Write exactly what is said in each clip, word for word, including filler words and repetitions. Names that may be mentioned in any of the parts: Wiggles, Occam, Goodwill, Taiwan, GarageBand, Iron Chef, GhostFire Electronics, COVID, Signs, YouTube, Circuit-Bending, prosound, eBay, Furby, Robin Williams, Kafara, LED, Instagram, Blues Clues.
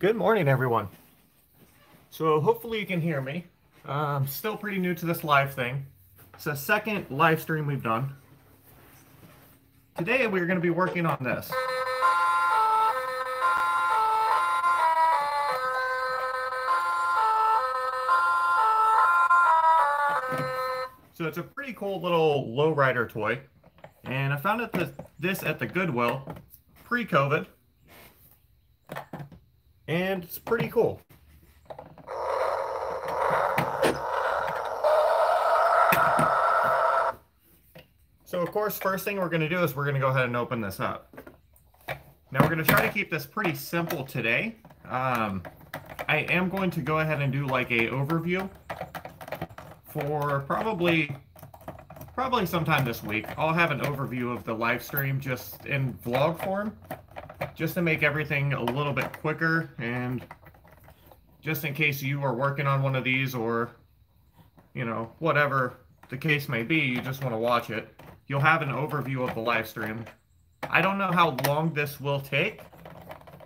Good morning, everyone. So hopefully you can hear me. Uh, I'm still pretty new to this live thing. It's the second live stream we've done. Today we're going to be working on this. So it's a pretty cool little lowrider toy, and I found it the, this at the Goodwill pre-COVID, and it's pretty cool. So of course, first thing we're going to do is we're going to go ahead and open this up. Now we're going to try to keep this pretty simple today. Um, I am going to go ahead and do like a overview for probably probably sometime this week. I'll have an overview of the live stream just in vlog form, just to make everything a little bit quicker, and just in case you are working on one of these, or you know, whatever the case may be, you just want to watch it, you'll have an overview of the live stream. I don't know how long this will take,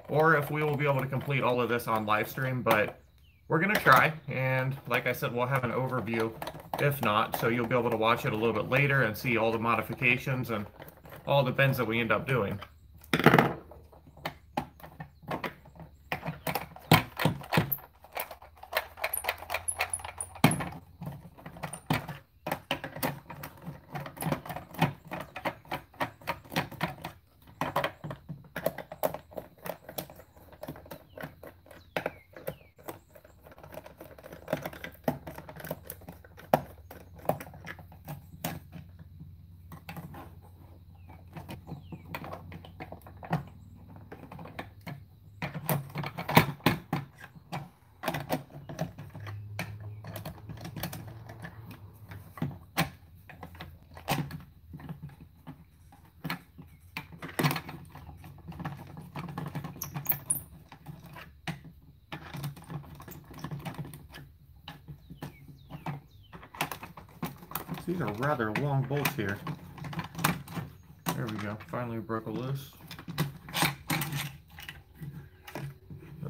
or if we will be able to complete all of this on live stream, but we're going to try, and like I said, we'll have an overview if not, so you'll be able to watch it a little bit later and see all the modifications and all the bends that we end up doing. These are rather long bolts here. There we go. Finally broke a loose.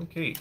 Okay.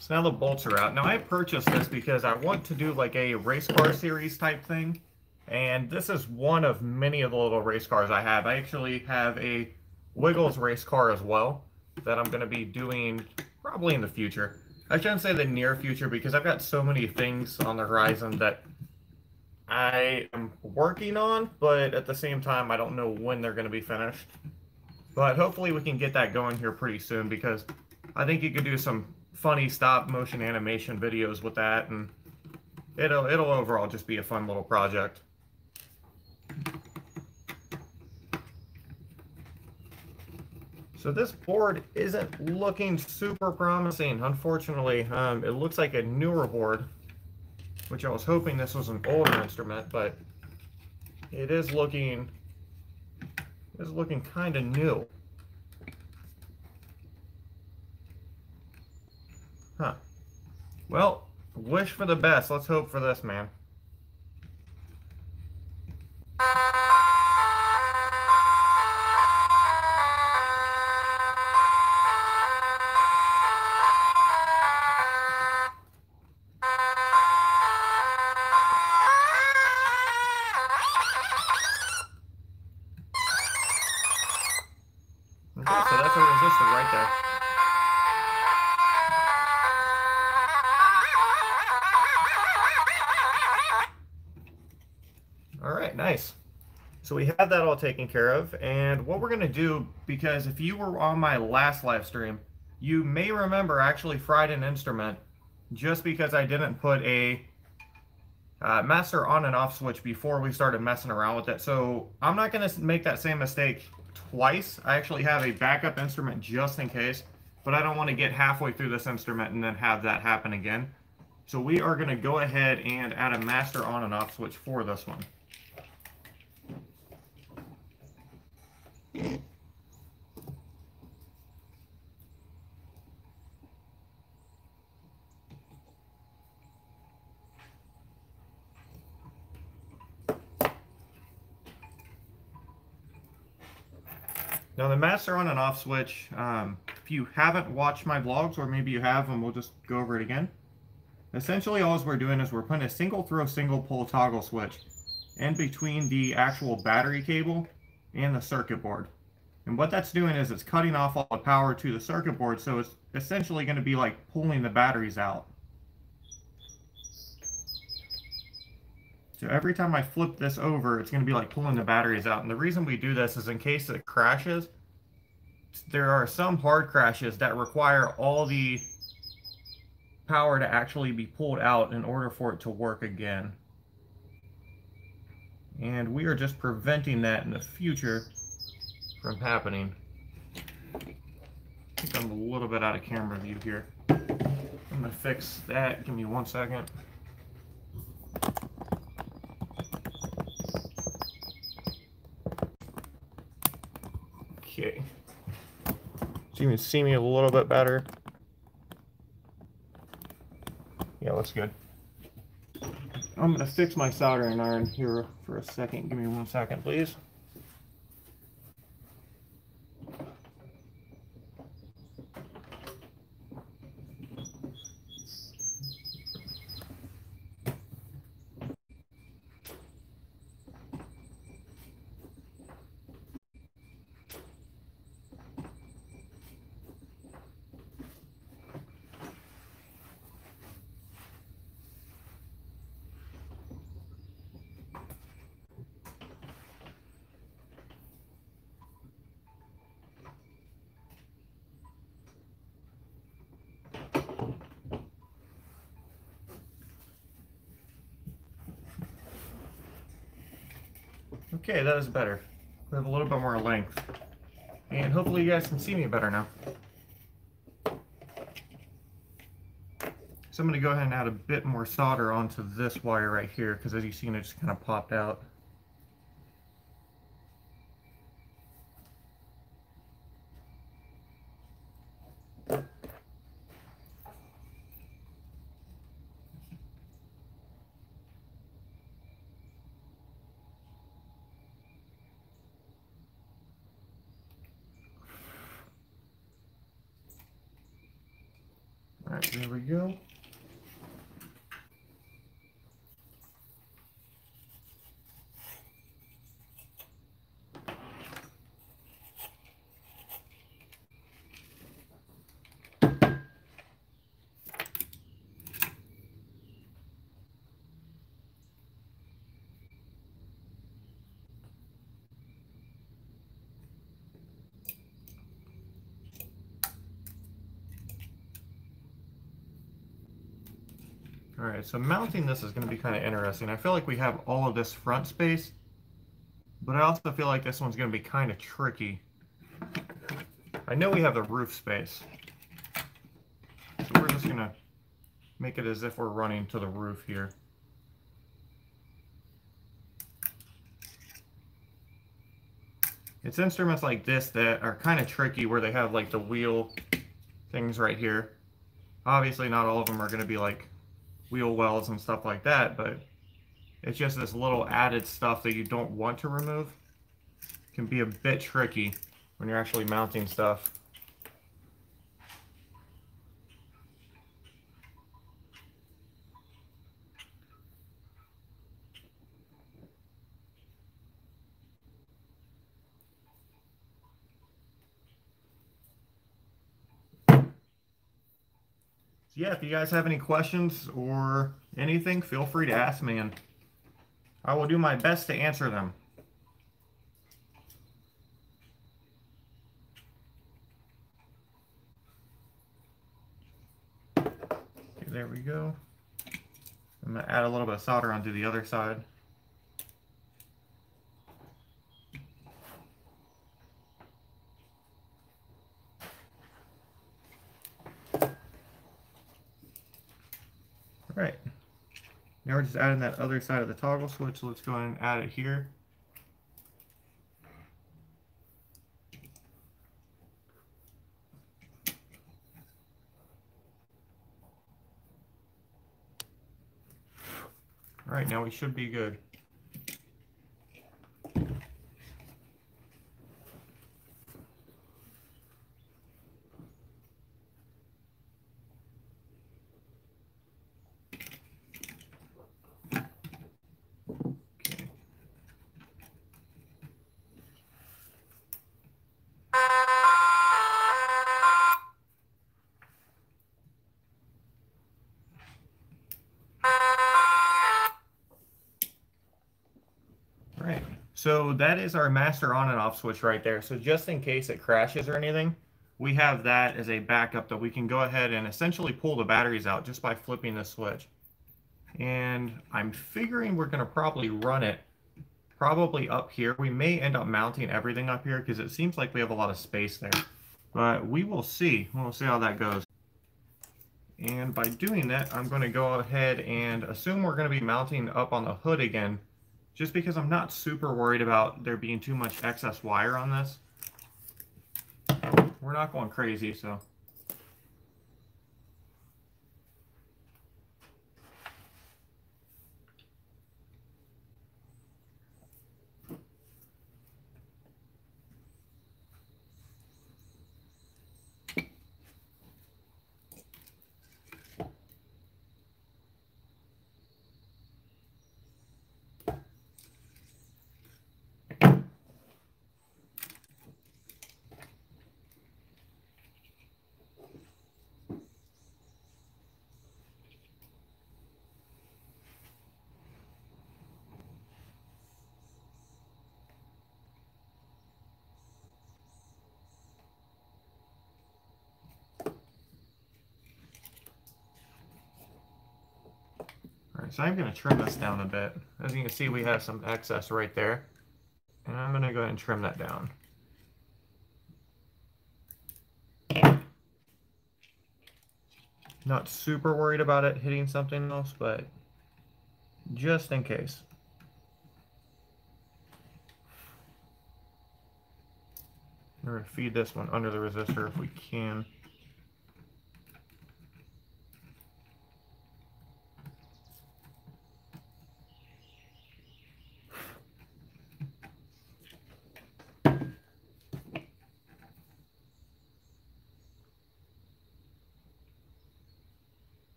So now the bolts are out. Now I purchased this because I want to do like a race car series type thing, and this is one of many of the little race cars I have. I actually have a Wiggles race car as well that I'm going to be doing probably in the future. I shouldn't say the near future because I've got so many things on the horizon that I am working on, but at the same time I don't know when they're going to be finished. But hopefully we can get that going here pretty soon, because I think you could do some funny stop motion animation videos with that, and it'll it'll overall just be a fun little project. So this board isn't looking super promising, unfortunately. Um, it looks like a newer board, which I was hoping this was an older instrument, but it is looking it is looking kind of new. Huh. Well, wish for the best. Let's hope for this, man. Okay, so that's a resistor right there. Nice. So we have that all taken care of, and what we're going to do, because if you were on my last live stream, you may remember I actually fried an instrument just because I didn't put a uh, master on and off switch before we started messing around with it. So I'm not going to make that same mistake twice. I actually have a backup instrument just in case, but I don't want to get halfway through this instrument and then have that happen again. So we are going to go ahead and add a master on and off switch for this one. Now the mats are on an off switch. Um, if you haven't watched my vlogs, or maybe you have, and we'll just go over it again. Essentially all we're doing is we're putting a single throw, single pull toggle switch in between the actual battery cable and the circuit board. And what that's doing is it's cutting off all the power to the circuit board, so it's essentially going to be like pulling the batteries out. So every time I flip this over, it's going to be like pulling the batteries out. And the reason we do this is in case it crashes. There are some hard crashes that require all the power to actually be pulled out in order for it to work again. And we are just preventing that in the future from happening. I think I'm a little bit out of camera view here. I'm going to fix that. Give me one second. Okay. So you can see me a little bit better. Yeah, looks good. I'm going to fix my soldering iron here for a second. Give me one second, please. Okay, that is better. We have a little bit more length. And hopefully you guys can see me better now. So I'm going to go ahead and add a bit more solder onto this wire right here, because as you see, it just kind of popped out. There we go. All right, so mounting this is going to be kind of interesting. I feel like we have all of this front space, but I also feel like this one's going to be kind of tricky. I know we have the roof space, so we're just going to make it as if we're running to the roof here. It's instruments like this that are kind of tricky, where they have like the wheel things right here. Obviously not all of them are going to be like wheel wells and stuff like that, but it's just this little added stuff that you don't want to remove. It can be a bit tricky when you're actually mounting stuff. Yeah, if you guys have any questions or anything, feel free to ask me, and I will do my best to answer them. Okay, there we go. I'm going to add a little bit of solder onto the other side. Right, now we're just adding that other side of the toggle switch, so let's go ahead and add it here. All right, now we should be good. So that is our master on and off switch right there. So just in case it crashes or anything, we have that as a backup that we can go ahead and essentially pull the batteries out just by flipping the switch. And I'm figuring we're going to probably run it probably up here. We may end up mounting everything up here because it seems like we have a lot of space there. But we will see. We'll see how that goes. And by doing that, I'm going to go ahead and assume we're going to be mounting up on the hood again, just because I'm not super worried about there being too much excess wire on this. We're not going crazy, so. So I'm going to trim this down a bit. As you can see, we have some excess right there. And I'm going to go ahead and trim that down. Not super worried about it hitting something else, but just in case. I'm going to feed this one under the resistor if we can.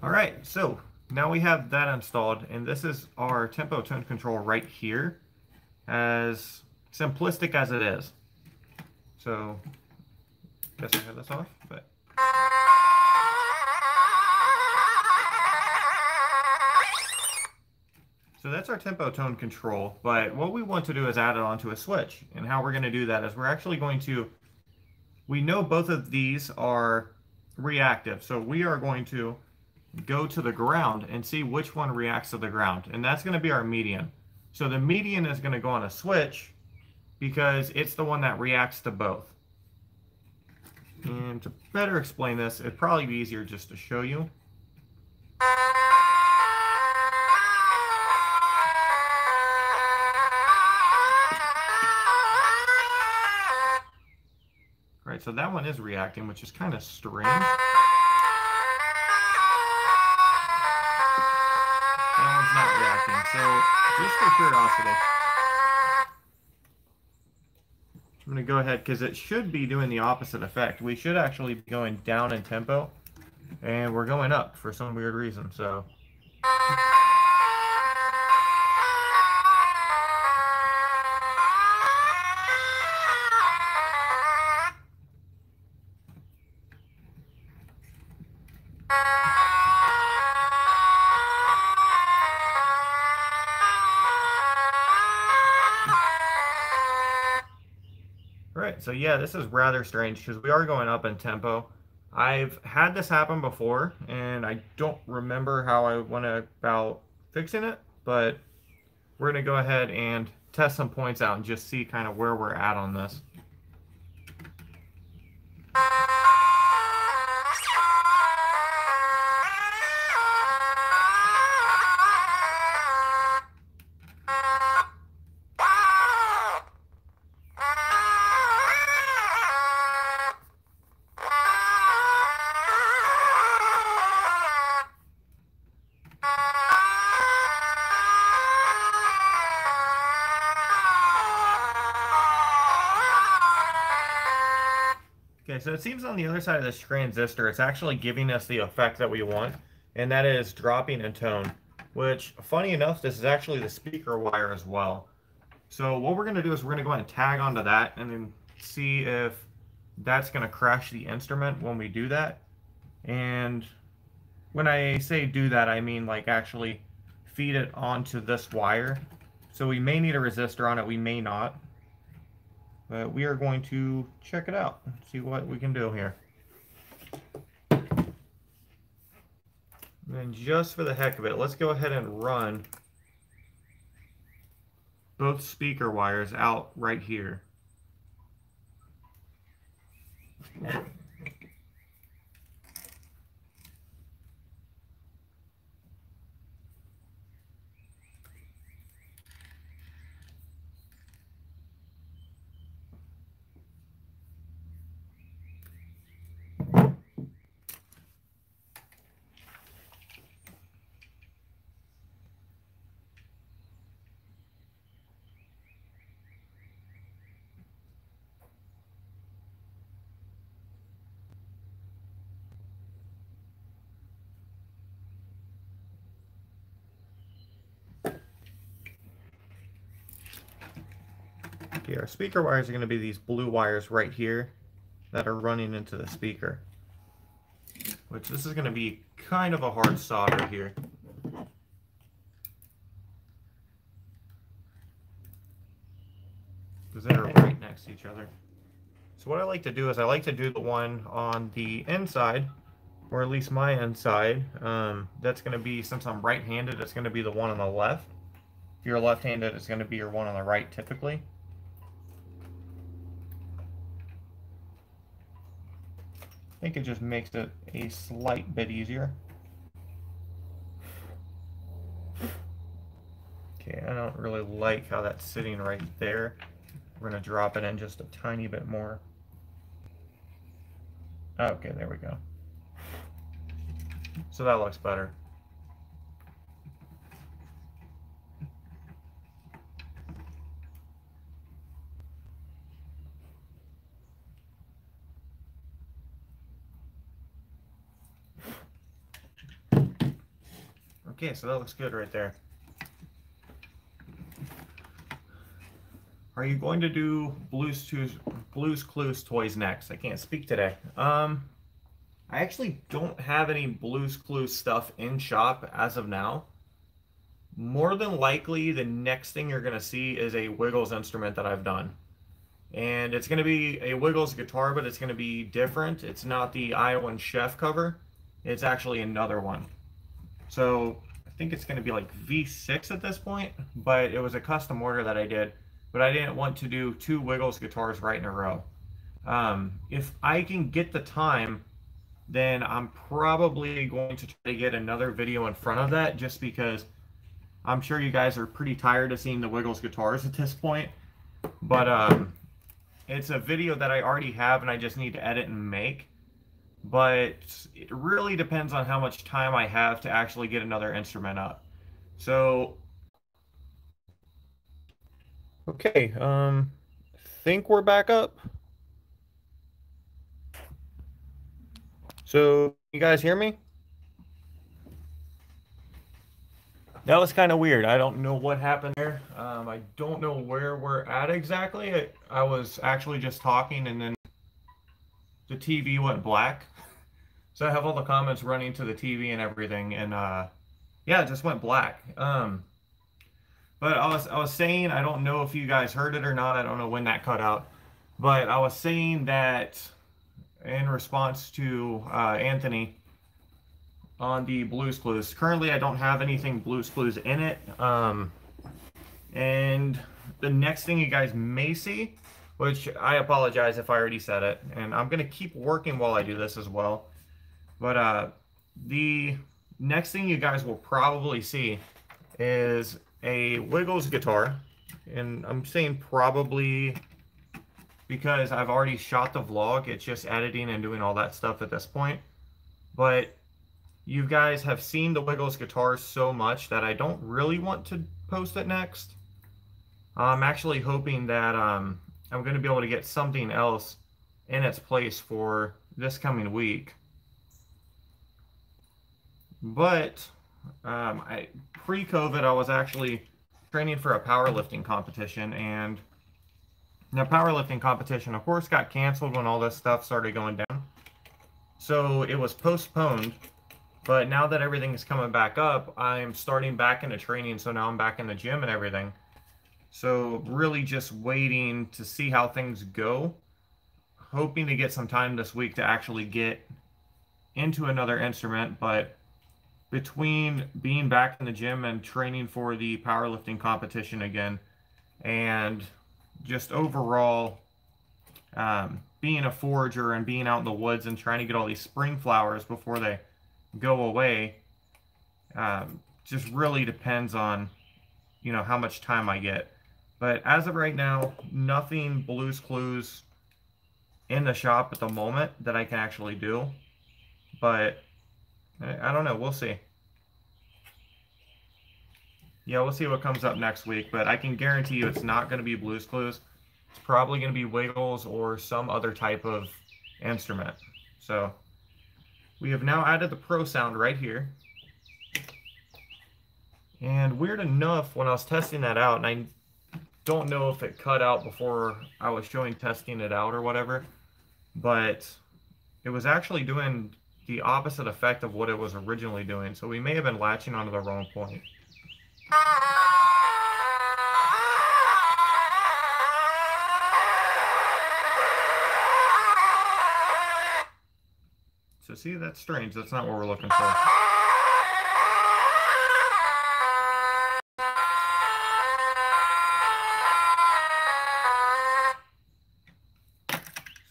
All right, so now we have that installed, and this is our tempo tone control right here, as simplistic as it is. So, I guess I had this off, but. So that's our tempo tone control, but what we want to do is add it onto a switch. And how we're going to do that is we're actually going to, we know both of these are reactive, so we are going to go to the ground and see which one reacts to the ground, and that's going to be our median. So the median is going to go on a switch because it's the one that reacts to both. And to better explain this, it'd probably be easier just to show you. All right, so that one is reacting, which is kind of strange. Not reacting, so just for curiosity, I'm going to go ahead because it should be doing the opposite effect. We should actually be going down in tempo, and we're going up for some weird reason, so. So yeah, this is rather strange because we are going up in tempo. I've had this happen before, and I don't remember how I went about fixing it, but we're going to go ahead and test some points out and just see kind of where we're at on this. So it seems on the other side of this transistor, it's actually giving us the effect that we want, and that is dropping in tone, which, funny enough, this is actually the speaker wire as well. So what we're going to do is we're going to go ahead and tag onto that and then see if that's going to crash the instrument when we do that. And when I say do that, I mean like actually feed it onto this wire. So we may need a resistor on it, we may not. But we are going to check it out and see what we can do here. And just for the heck of it, let's go ahead and run both speaker wires out right here. Our speaker wires are going to be these blue wires right here that are running into the speaker, which this is going to be kind of a hard solder here. Because they're right next to each other. So what I like to do is I like to do the one on the inside, or at least my inside. Um, that's going to be, since I'm right-handed, it's going to be the one on the left. If you're left-handed, it's going to be your one on the right typically. I think it just makes it a slight bit easier. Okay, I don't really like how that's sitting right there. We're gonna drop it in just a tiny bit more. Okay, there we go. So that looks better. Okay, so that looks good right there. Are you going to do Blues Clues, Blues Clues toys next? I can't speak today. Um, I actually don't have any Blues Clues stuff in shop as of now. More than likely, the next thing you're going to see is a Wiggles instrument that I've done. And it's going to be a Wiggles guitar, but it's going to be different. It's not the Iron Chef cover. It's actually another one. So I think it's going to be like V six at this point, but it was a custom order that I did, but I didn't want to do two Wiggles guitars right in a row. Um, if I can get the time, then I'm probably going to try to get another video in front of that, just because I'm sure you guys are pretty tired of seeing the Wiggles guitars at this point. But um, it's a video that I already have and I just need to edit and make. But it really depends on how much time I have to actually get another instrument up. So, okay, um, think we're back up. So, you guys hear me? That was kind of weird. I don't know what happened there. Um, I don't know where we're at exactly. I, I was actually just talking and then the T V went black, so I have all the comments running to the T V and everything, and uh, yeah, it just went black. Um, but I was I was saying, I don't know if you guys heard it or not. I don't know when that cut out, but I was saying that in response to uh, Anthony on the Blues Clues. Currently, I don't have anything Blues Clues in it, um, and the next thing you guys may see, which I apologize if I already said it, and I'm gonna keep working while I do this as well. But uh, the next thing you guys will probably see is a Wiggles guitar, and I'm saying probably because I've already shot the vlog, it's just editing and doing all that stuff at this point. But you guys have seen the Wiggles guitar so much that I don't really want to post it next. I'm actually hoping that um, I'm going to be able to get something else in its place for this coming week. But Um, I pre-COVID, I was actually training for a powerlifting competition, and the powerlifting competition, of course, got canceled when all this stuff started going down. So it was postponed, but now that everything is coming back up, I'm starting back into training, so now I'm back in the gym and everything. So really just waiting to see how things go, hoping to get some time this week to actually get into another instrument, but between being back in the gym and training for the powerlifting competition again, and just overall um, being a forager and being out in the woods and trying to get all these spring flowers before they go away, um, just really depends on, you know, how much time I get. But as of right now, nothing Blues Clues in the shop at the moment that I can actually do, but I don't know. We'll see. Yeah, we'll see what comes up next week, but I can guarantee you it's not going to be Blues Clues. It's probably going to be Wiggles or some other type of instrument. So we have now added the Pro sound right here. And weird enough, when I was testing that out, and I don't know if it cut out before I was showing testing it out or whatever, but it was actually doing the opposite effect of what it was originally doing. So we may have been latching onto the wrong point. So see, that's strange. That's not what we're looking for.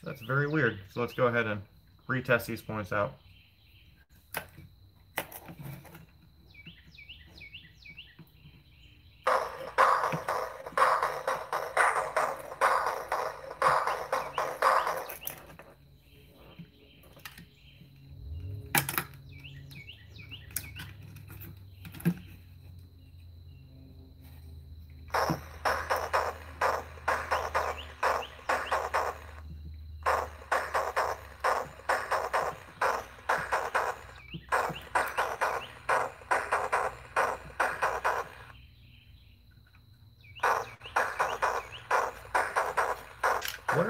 So that's very weird. So let's go ahead and retest these points out.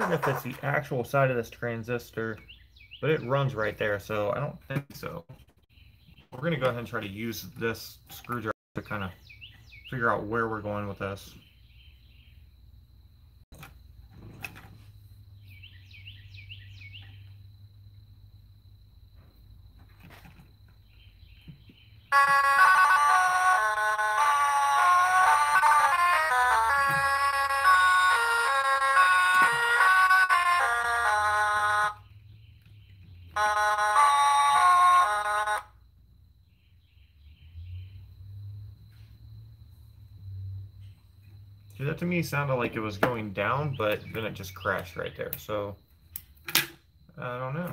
If it's the actual side of this transistor, but it runs right there, so I don't think so. We're gonna go ahead and try to use this screwdriver to kind of figure out where we're going with this. To me sounded like it was going down, but then it just crashed right there, so I don't know.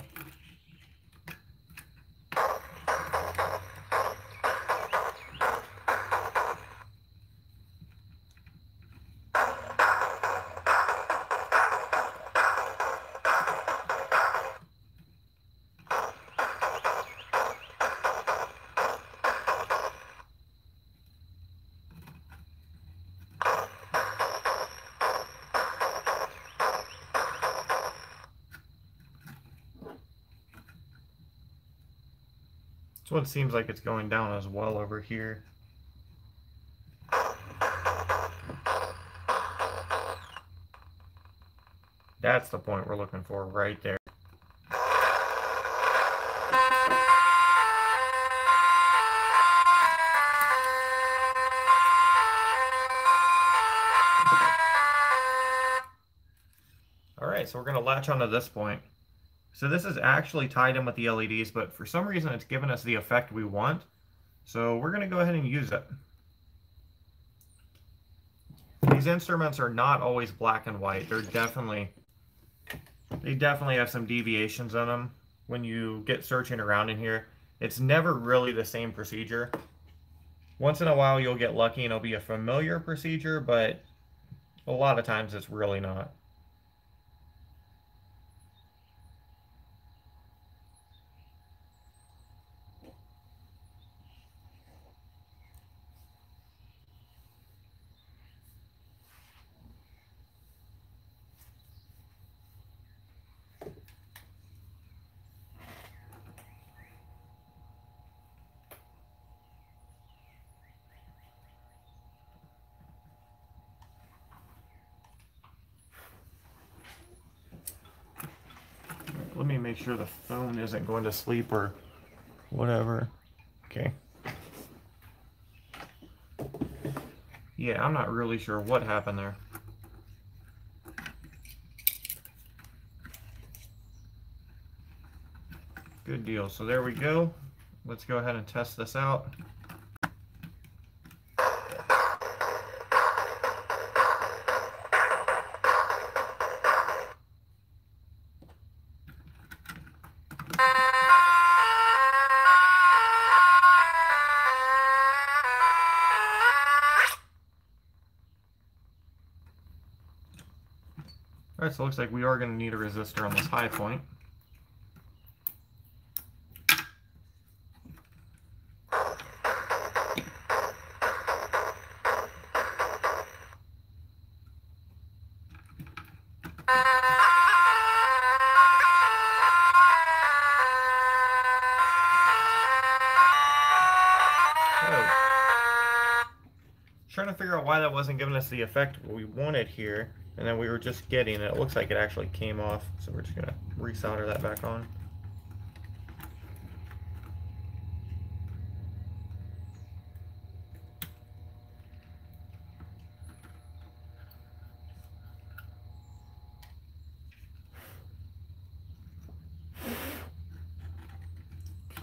So it seems like it's going down as well over here. That's the point we're looking for right there. All right, so we're going to latch onto this point. So this is actually tied in with the L E Ds, but for some reason it's given us the effect we want. So we're gonna go ahead and use it. These instruments are not always black and white. They're definitely, they definitely have some deviations in them. When you get searching around in here, it's never really the same procedure. Once in a while you'll get lucky and it'll be a familiar procedure, but a lot of times it's really not. make sure the phone isn't going to sleep or whatever. Okay. Yeah, I'm not really sure what happened there. Good deal. So there we go. Let's go ahead and test this out. All right, so it looks like we are going to need a resistor on this high point. Trying to figure out why that wasn't giving us the effect we wanted here, and then we were just getting it. It looks like it actually came off, so we're just gonna re-solder that back on.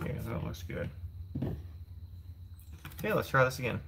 Okay, so that looks good. Okay, let's try this again.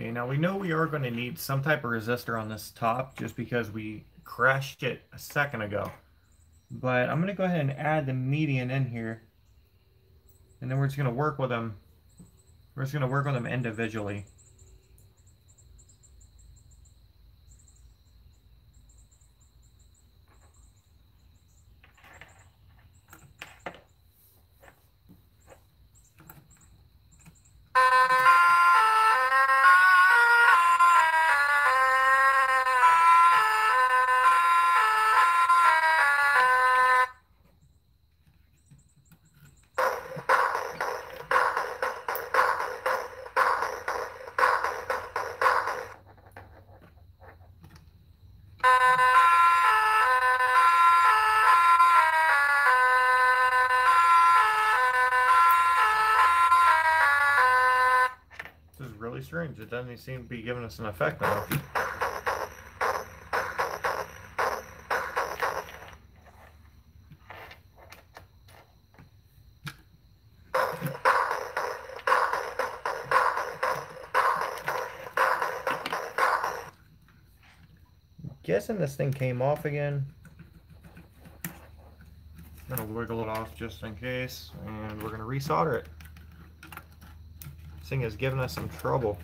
Okay, now we know we are going to need some type of resistor on this top just because we crashed it a second ago. But I'm going to go ahead and add the median in here. And then we're just going to work with them. We're just going to work on them individually. Strange, it doesn't seem to be giving us an effect now. guessing this thing came off again. I'm gonna wiggle it off just in case, and we're gonna resolder it. This thing is giving us some trouble.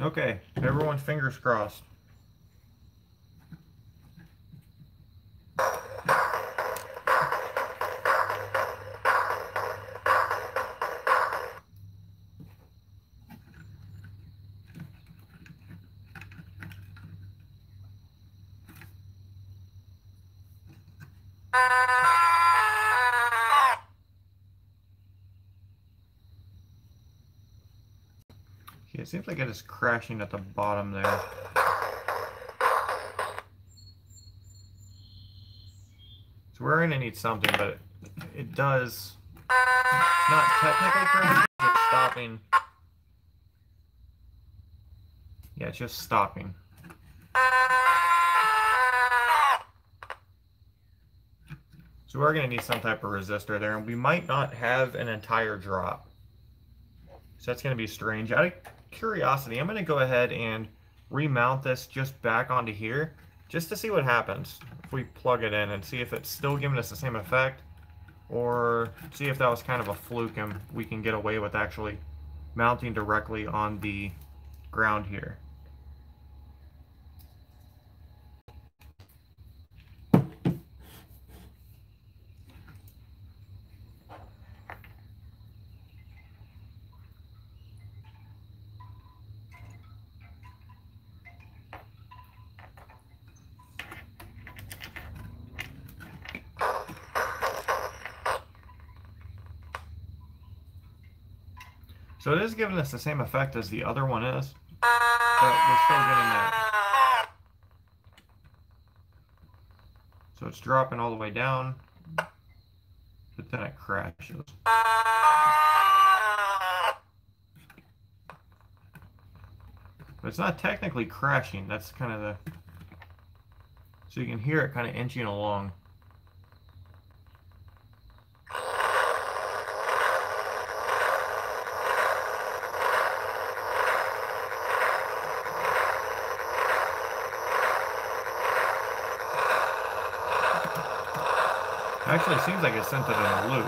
Okay, everyone fingers crossed. It seems like it is crashing at the bottom there. So we're gonna need something, but it does. It's not technically crashing, it's stopping. Yeah, it's just stopping. So we're gonna need some type of resistor there, and we might not have an entire drop. So that's gonna be strange. I curiosity, I'm going to go ahead and remount this just back onto here just to see what happens if we plug it in and see if it's still giving us the same effect, or see if that was kind of a fluke and we can get away with actually mounting directly on the ground here. So it is giving us the same effect as the other one is, but we're still getting that. So it's dropping all the way down, but then it crashes. But it's not technically crashing, that's kind of the... So you can hear it kind of inching along. Actually, it seems like it sent it in a loop.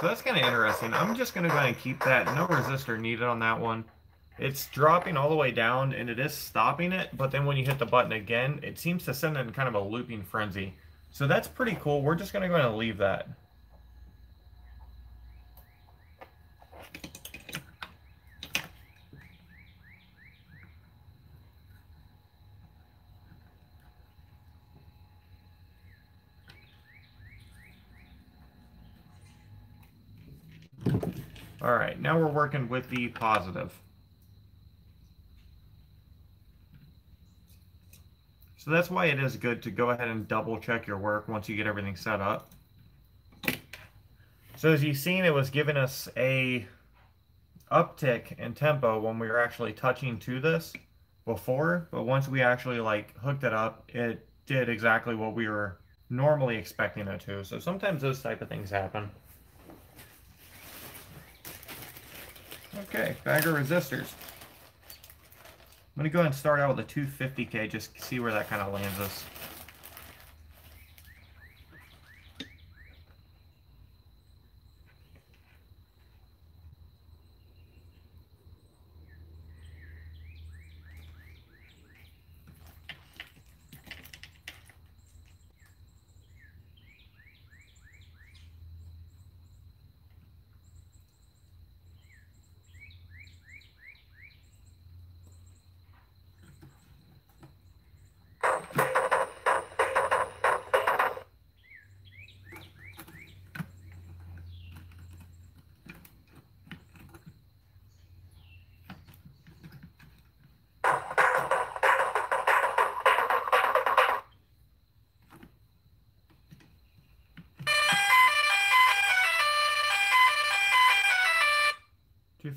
So that's kind of interesting. I'm just going to go ahead and keep that. No resistor needed on that one. It's dropping all the way down, and it is stopping it, but then when you hit the button again, it seems to send it in kind of a looping frenzy. So that's pretty cool. We're just going to go ahead and leave that. All right, now we're working with the positive. So that's why it is good to go ahead and double check your work once you get everything set up. So as you've seen, it was giving us a uptick in tempo when we were actually touching to this before, but once we actually like hooked it up, it did exactly what we were normally expecting it to. So sometimes those type of things happen. Okay, bag of resistors. I'm going to go ahead and start out with a two fifty K, just see where that kind of lands us.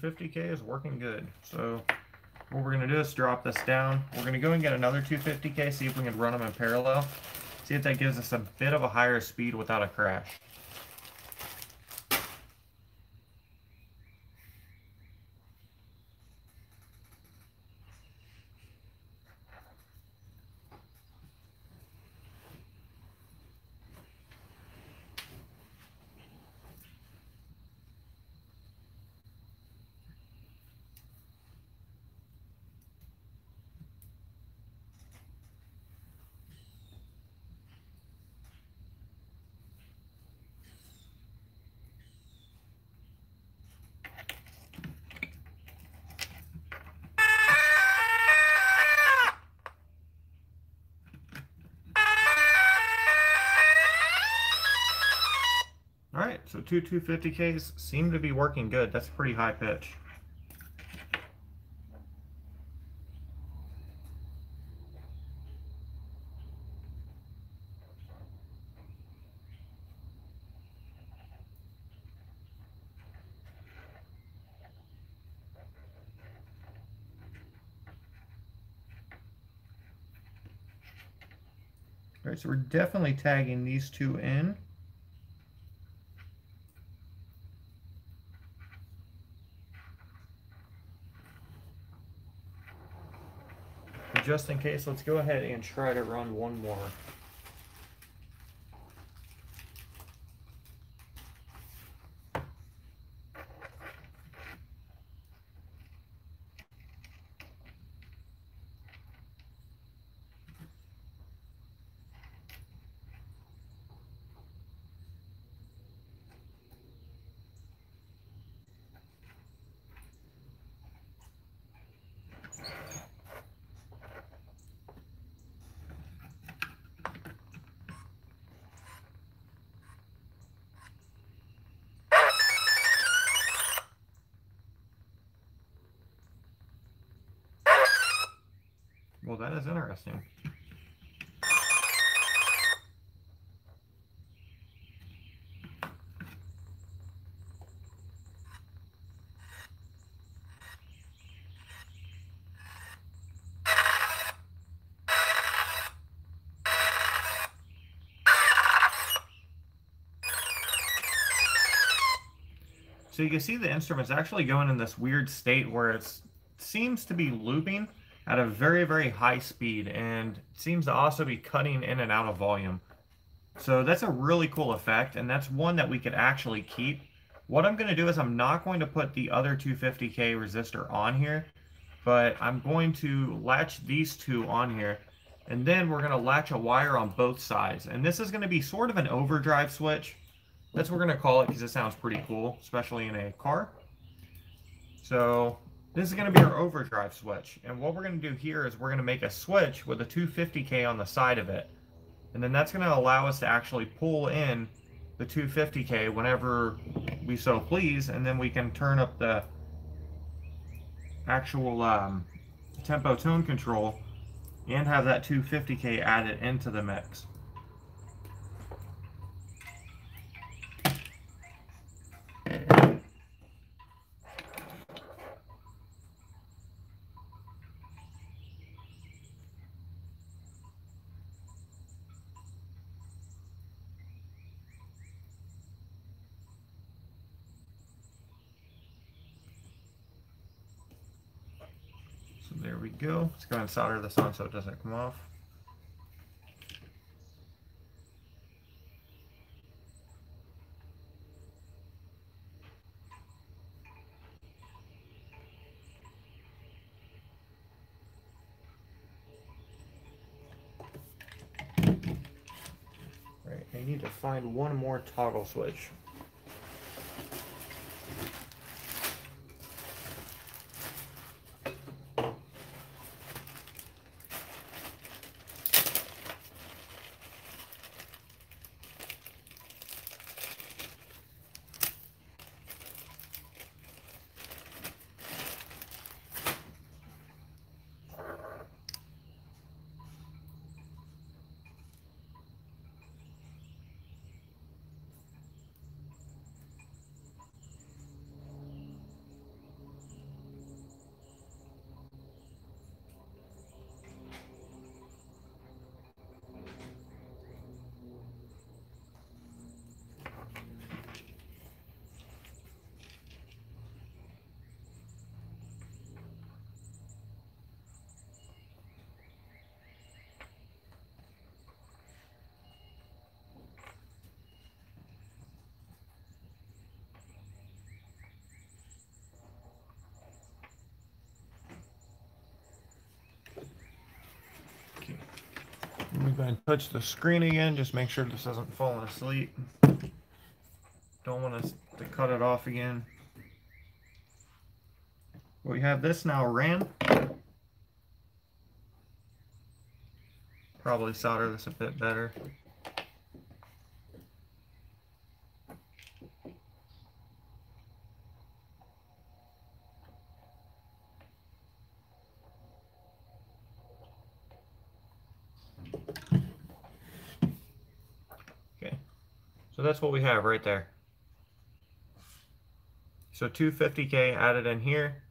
two fifty K is working good. So what we're going to do is drop this down. We're going to go and get another two fifty K, see if we can run them in parallel. See if that gives us a bit of a higher speed without a crash. So two 250Ks seem to be working good. That's a pretty high pitch. All right, so we're definitely tagging these two in. Just in case, let's go ahead and try to run one more. Well, that is interesting. So you can see the instrument's actually going in this weird state where it seems to be looping at a very, very high speed, and seems to also be cutting in and out of volume. So that's a really cool effect, and that's one that we could actually keep. What I'm gonna do is I'm not going to put the other two fifty K resistor on here, but I'm going to latch these two on here, and then we're gonna latch a wire on both sides. And this is gonna be sort of an overdrive switch. That's what we're gonna call it, because it sounds pretty cool, especially in a car. So this is going to be our overdrive switch, and what we're going to do here is we're going to make a switch with a two fifty K on the side of it, and then that's going to allow us to actually pull in the two fifty K whenever we so please, and then we can turn up the actual um, tempo tone control and have that two fifty K added into the mix. There we go. Let's go ahead and solder this on so it doesn't come off. Right, I need to find one more toggle switch. I'm going to touch the screen again. Just make sure this isn't falling asleep. Don't want us to cut it off again. We have this now ran. Probably solder this a bit better. Okay, so that's what we have right there. So two fifty K added in here,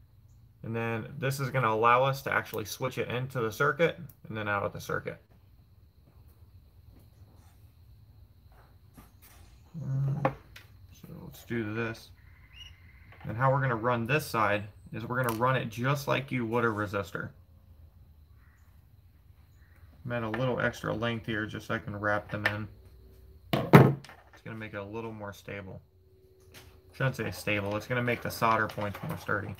and then this is going to allow us to actually switch it into the circuit and then out of the circuit. So let's do this. And how we're going to run this side is we're going to run it just like you would a resistor. I'm at a little extra length here just so I can wrap them in. It's going to make it a little more stable. I shouldn't say stable, it's going to make the solder points more sturdy.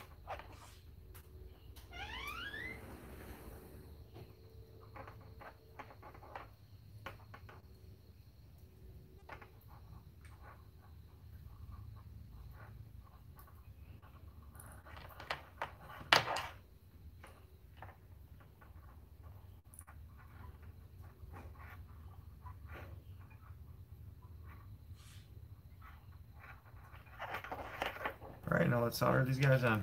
Alright, now let's solder these guys in.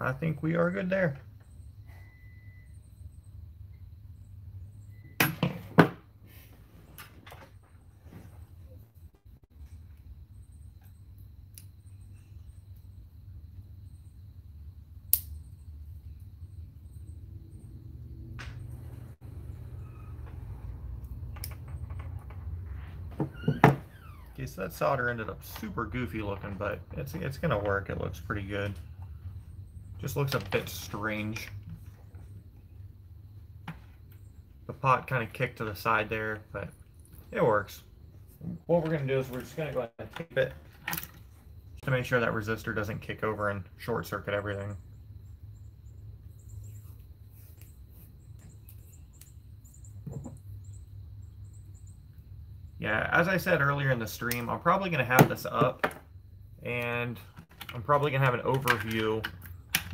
I think we are good there. Okay, so that solder ended up super goofy looking, but it's it's gonna work. It looks pretty good. Just looks a bit strange. The pot kind of kicked to the side there, but it works. What we're going to do is we're just going to go ahead and tape it to make sure that resistor doesn't kick over and short circuit everything. Yeah, as I said earlier in the stream, I'm probably going to have this up and I'm probably going to have an overview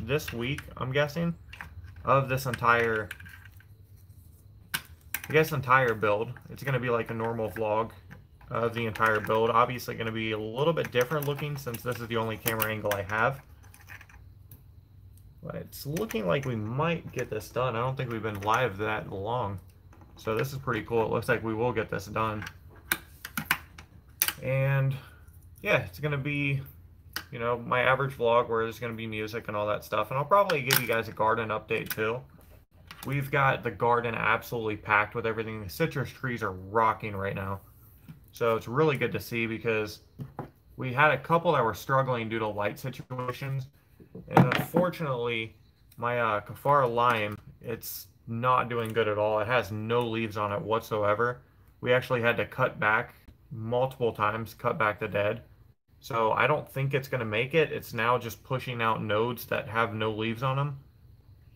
this week, I'm guessing, of this entire, I guess, entire build. It's going to be like a normal vlog of the entire build. Obviously going to be a little bit different looking since this is the only camera angle I have. But it's looking like we might get this done. I don't think we've been live that long. So this is pretty cool. It looks like we will get this done. And yeah, it's going to be, you know, my average vlog where there's going to be music and all that stuff. And I'll probably give you guys a garden update too. We've got the garden absolutely packed with everything. The citrus trees are rocking right now. So it's really good to see because we had a couple that were struggling due to light situations. And unfortunately, my uh, Kafara lime, it's not doing good at all. It has no leaves on it whatsoever. We actually had to cut back multiple times, cut back the dead. So I don't think it's going to make it. It's now just pushing out nodes that have no leaves on them.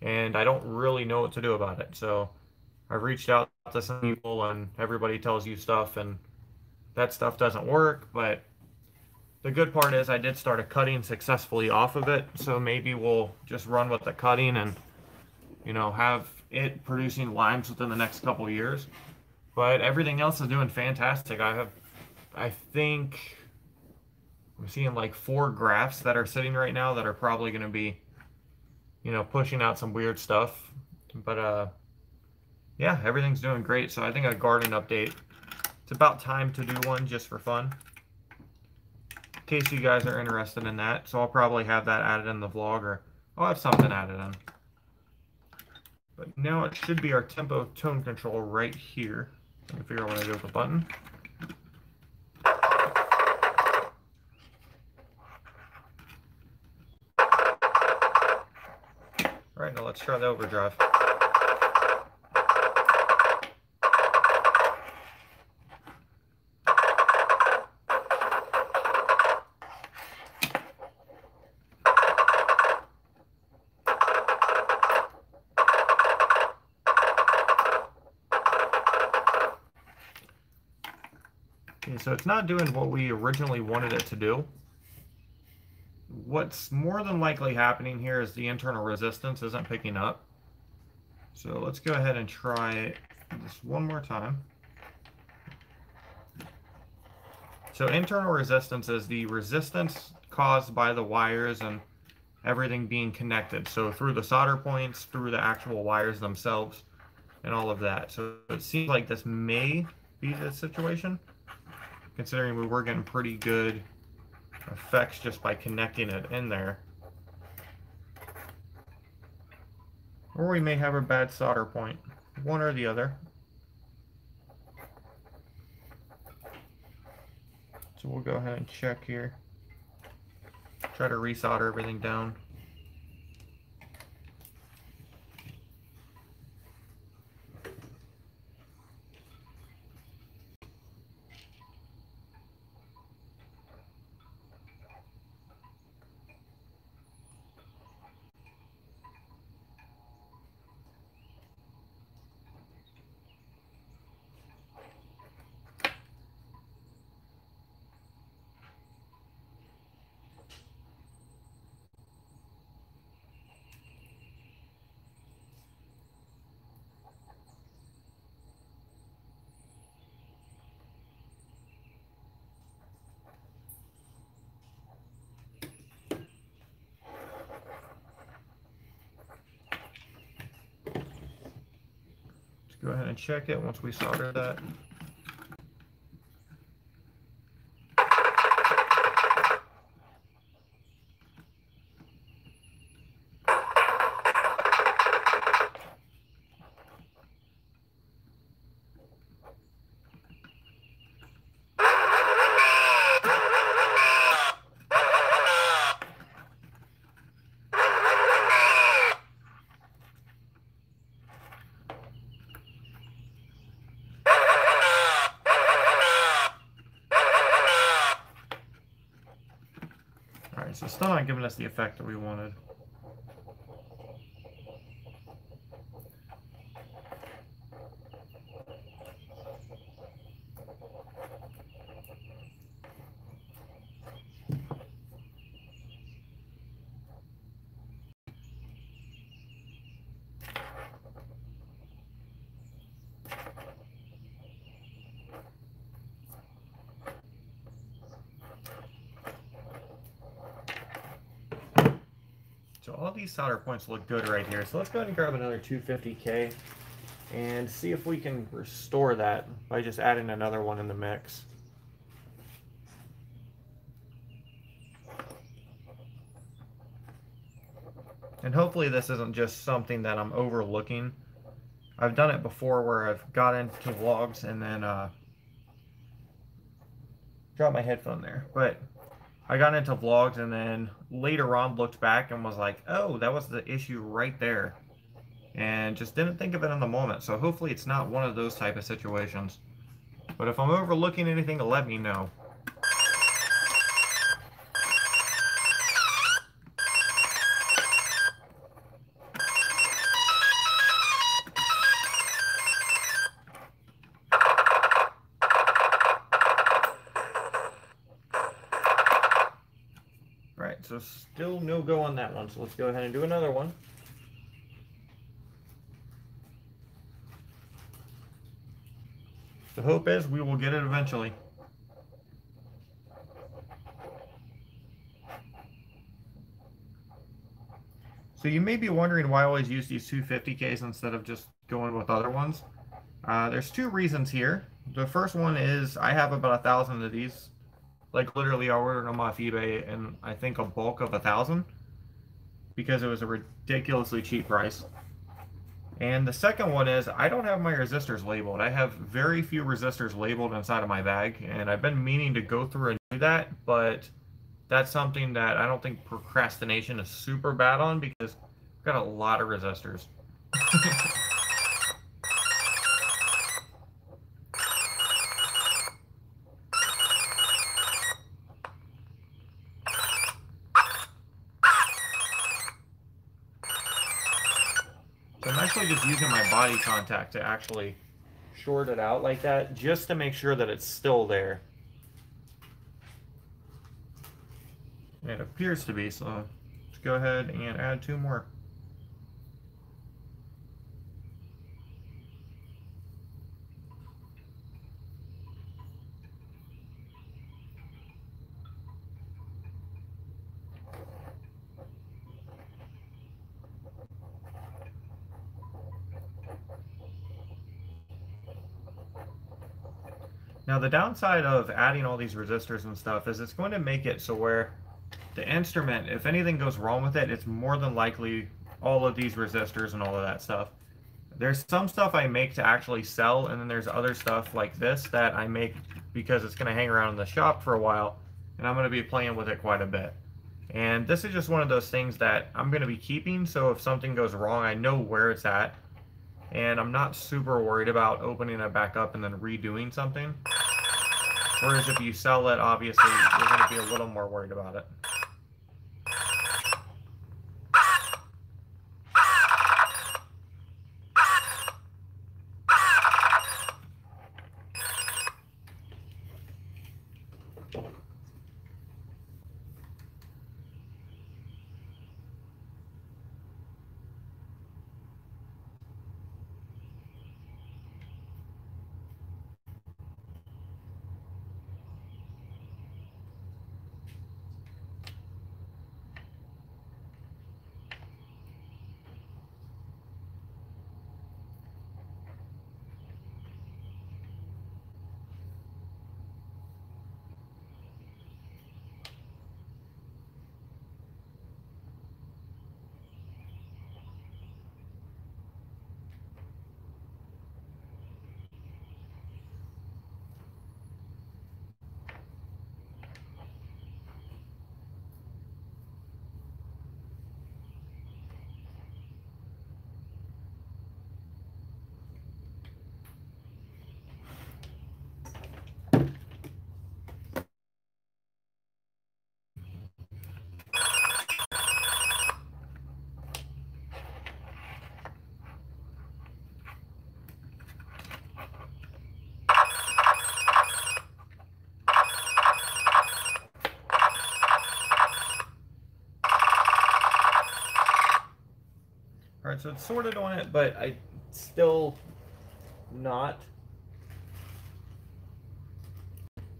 And I don't really know what to do about it. So I've reached out to some people and everybody tells you stuff and that stuff doesn't work. But the good part is I did start a cutting successfully off of it. So maybe we'll just run with the cutting and, you know, have it producing limes within the next couple of years. But everything else is doing fantastic. I have, I think... I'm seeing like four grafts that are sitting right now that are probably going to be, you know, pushing out some weird stuff. But, uh, yeah, everything's doing great. So I think a garden update, it's about time to do one just for fun, in case you guys are interested in that. So I'll probably have that added in the vlog, or I'll have something added in. But now it should be our tempo tone control right here. Let me figure out what I do with the button. All right, now let's try the overdrive. So it's not doing what we originally wanted it to do. What's more than likely happening here is the internal resistance isn't picking up. So let's go ahead and try this one more time. So internal resistance is the resistance caused by the wires and everything being connected. So through the solder points, through the actual wires themselves, and all of that. So it seems like this may be the situation, considering we were getting pretty good effects just by connecting it in there. Or we may have a bad solder point, one or the other. So we'll go ahead and check here. Try to resolder everything down. Go ahead and check it once we solder that. So it's still not giving us the effect that we wanted. So all these solder points look good right here. So let's go ahead and grab another two fifty K and see if we can restore that by just adding another one in the mix. And hopefully this isn't just something that I'm overlooking. I've done it before where I've got into vlogs and then uh, dropped my headphone there. But I got into vlogs and then later on looked back and was like, oh, that was the issue right there. And just didn't think of it in the moment. So hopefully it's not one of those type of situations. But if I'm overlooking anything, let me know. So still no go on that one, so let's go ahead and do another one. The hope is we will get it eventually. So you may be wondering why I always use these two fifty Ks instead of just going with other ones. Uh, there's two reasons here. The first one is I have about a thousand of these. Like literally I ordered them off eBay and I think a bulk of a thousand because it was a ridiculously cheap price. And the second one is, I don't have my resistors labeled. I have very few resistors labeled inside of my bag, and I've been meaning to go through and do that, but that's something that I don't think procrastination is super bad on, because I've got a lot of resistors. Just using my body contact to actually short it out like that, just to make sure that it's still there. It appears to be, so let's go ahead and add two more. Now the downside of adding all these resistors and stuff is it's going to make it so where the instrument, if anything goes wrong with it, it's more than likely all of these resistors and all of that stuff. There's some stuff I make to actually sell, and then there's other stuff like this that I make because it's going to hang around in the shop for a while, and I'm going to be playing with it quite a bit. And this is just one of those things that I'm going to be keeping, so if something goes wrong, I know where it's at. And I'm not super worried about opening it back up and then redoing something. Whereas if you sell it, obviously, you're going to be a little more worried about it. So it's sorted on it, but I still not.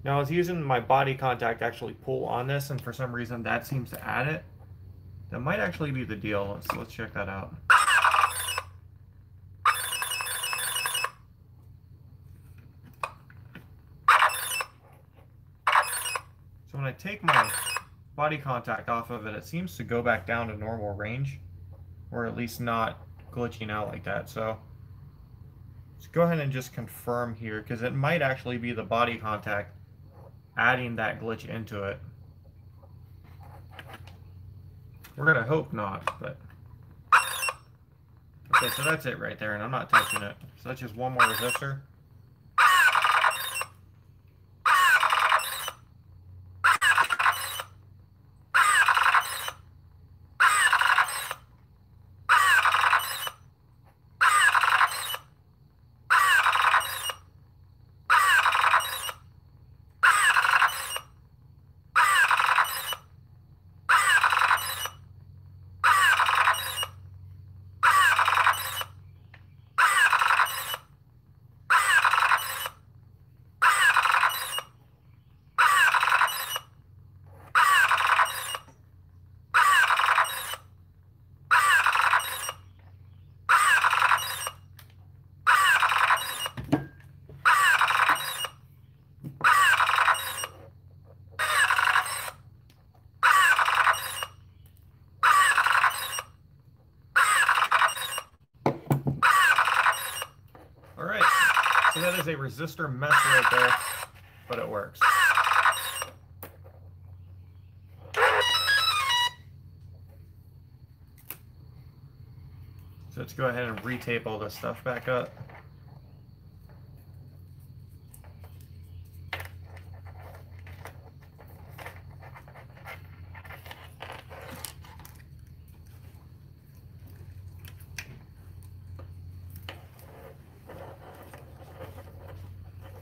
Now I was using my body contact to actually pull on this, and for some reason that seems to add it. That might actually be the deal. Let's, let's check that out. So when I take my body contact off of it, it seems to go back down to normal range. Or at least not glitching out like that. So let's go ahead and just confirm here, because it might actually be the body contact adding that glitch into it. We're gonna hope not, but okay, so that's it right there, and I'm not touching it. So that's just one more resistor. So that is a resistor mess right there, but it works. So let's go ahead and retape all this stuff back up.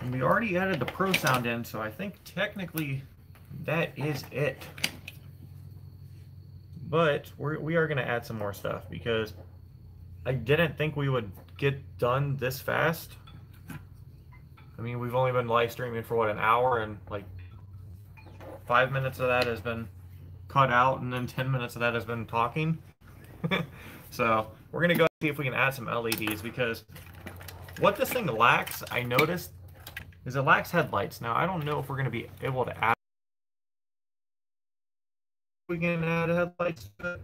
We already added the Pro Sound in, so I think technically that is it. But we're, we are going to add some more stuff because I didn't think we would get done this fast. I mean, we've only been live streaming for what, an hour, and like five minutes of that has been cut out, and then ten minutes of that has been talking. So we're going to go see if we can add some L E Ds because what this thing lacks, I noticed, is it lacks headlights. Now, I don't know if we're going to be able to add... We can add headlights to it,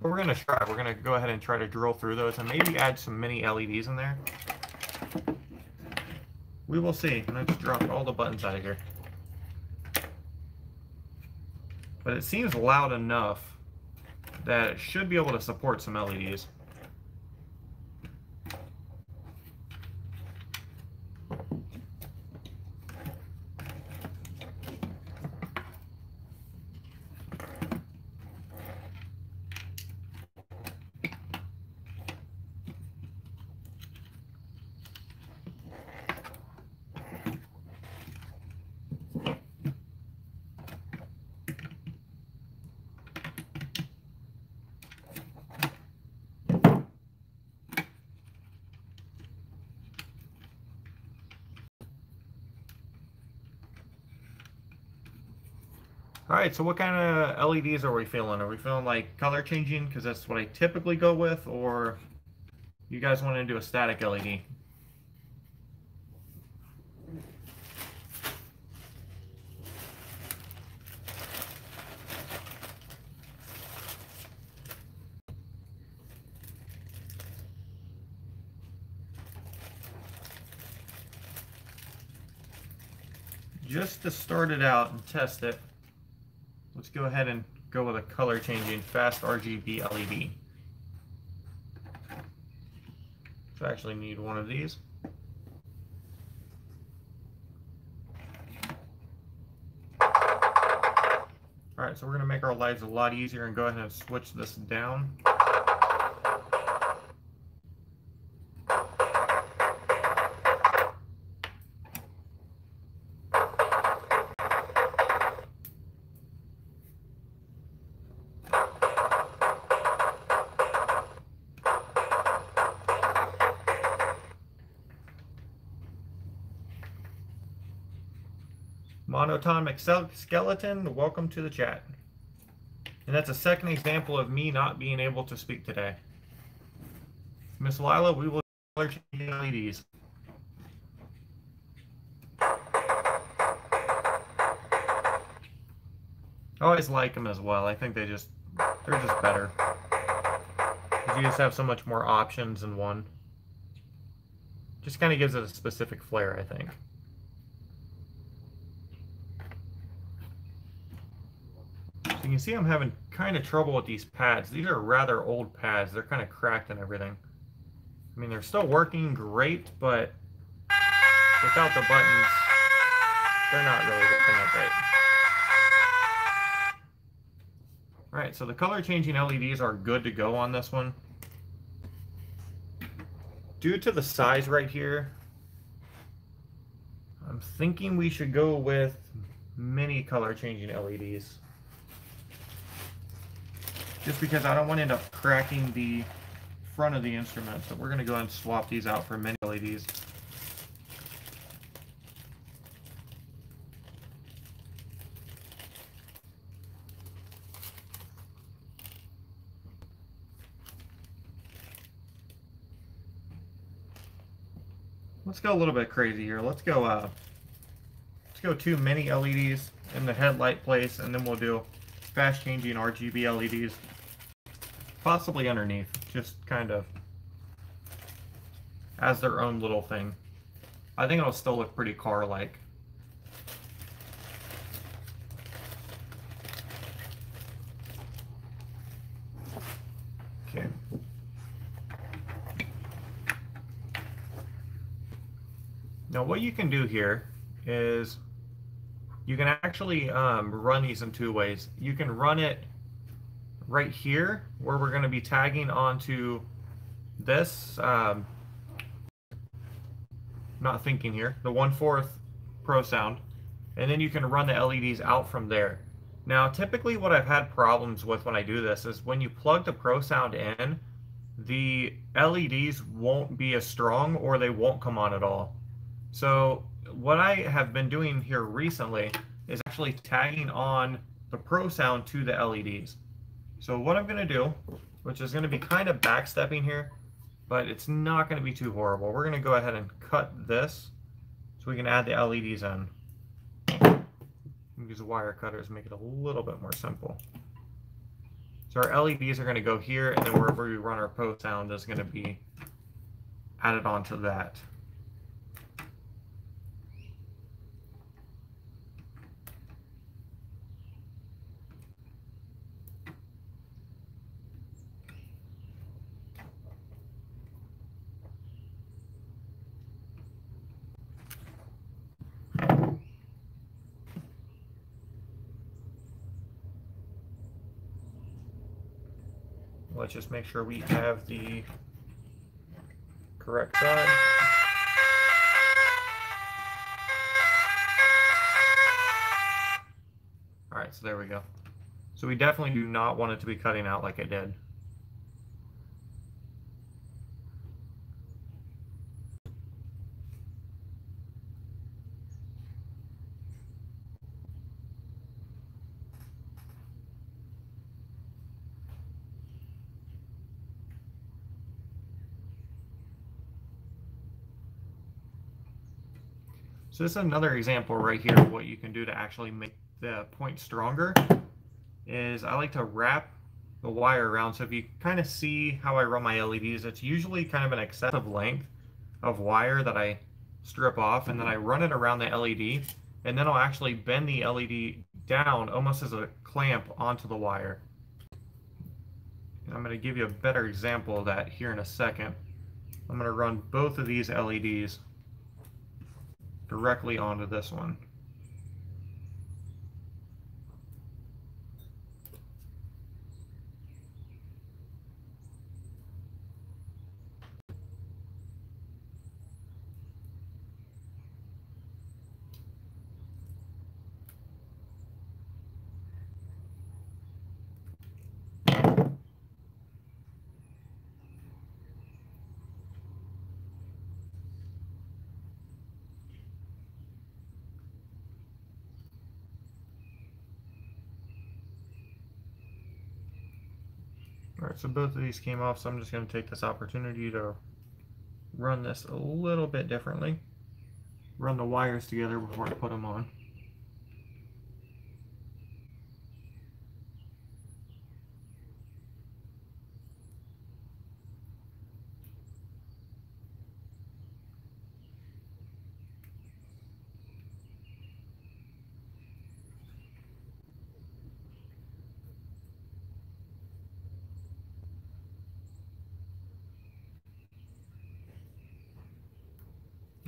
but we're going to try. We're going to go ahead and try to drill through those and maybe add some mini L E Ds in there. We will see. Let's drop all the buttons out of here. But it seems loud enough that it should be able to support some L E Ds. Alright, so what kind of L E Ds are we feeling? Are we feeling like color changing, because that's what I typically go with, or you guys want to do a static L E D? Just to start it out and test it, let's go ahead and go with a color changing fast R G B L E D. So I actually need one of these. All right, so we're gonna make our lives a lot easier and go ahead and switch this down. Monatomic Skeleton, welcome to the chat. And that's a second example of me not being able to speak today. Miss Lila, we will color change L E Ds. I always like them as well. I think they just, they're just better. You just have so much more options in one. Just kind of gives it a specific flair, I think. You can see I'm having kind of trouble with these pads. These are rather old pads. They're kind of cracked and everything. I mean, they're still working great, but without the buttons, they're not really working that great. All right, so the color changing L E Ds are good to go on this one. Due to the size right here, I'm thinking we should go with mini color changing L E Ds. Just because I don't want to end up cracking the front of the instrument, so we're going to go ahead and swap these out for mini L E Ds. Let's go a little bit crazy here. Let's go. Uh, let's go two mini L E Ds in the headlight place, and then we'll do fast changing R G B L E Ds. Possibly underneath, just kind of as their own little thing. I think it'll still look pretty car-like. Okay. Now what you can do here is you can actually um, run these in two ways. You can run it right here where we're going to be tagging onto this, um, not thinking here, the one fourth Pro Sound, and then you can run the L E Ds out from there. Now typically what I've had problems with when I do this is when you plug the Pro Sound in, the L E Ds won't be as strong or they won't come on at all. So what I have been doing here recently is actually tagging on the Pro Sound to the L E Ds. So what I'm going to do, which is going to be kind of backstepping here, but it's not going to be too horrible. We're going to go ahead and cut this so we can add the L E Ds in. Use wire cutters, make it a little bit more simple. So our L E Ds are going to go here, and then wherever we run our Pro Sound is going to be added onto that. Let's just make sure we have the correct side. All right, so there we go. So we definitely do not want it to be cutting out like it did. So this is another example right here of what you can do to actually make the point stronger, is I like to wrap the wire around. So if you kind of see how I run my L E Ds, it's usually kind of an excessive length of wire that I strip off, and then I run it around the L E D, and then I'll actually bend the L E D down almost as a clamp onto the wire. And I'm going to give you a better example of that here in a second. I'm going to run both of these L E Ds directly onto this one. Alright, so both of these came off, so I'm just going to take this opportunity to run this a little bit differently. Run the wires together before I put them on.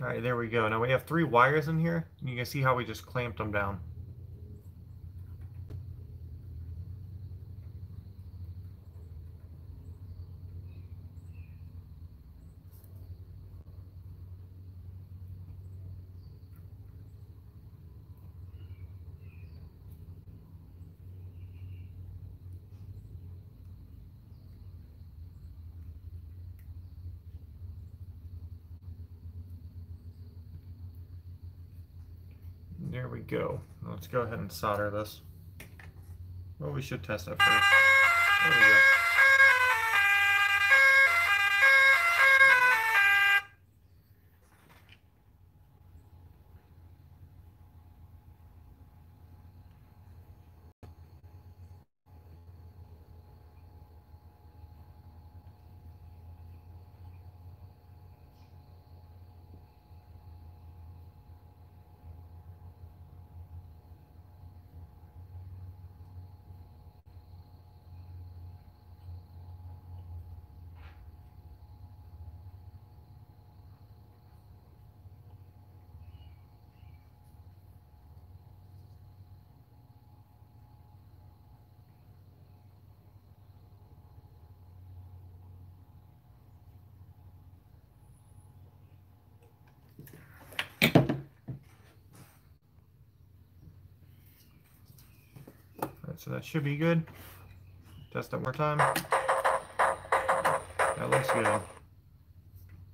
All right, there we go. Now we have three wires in here, and you can see how we just clamped them down. There we go. Let's go ahead and solder this. Well, we should test that first. There we go. so that should be good. Test it one more time. That looks good.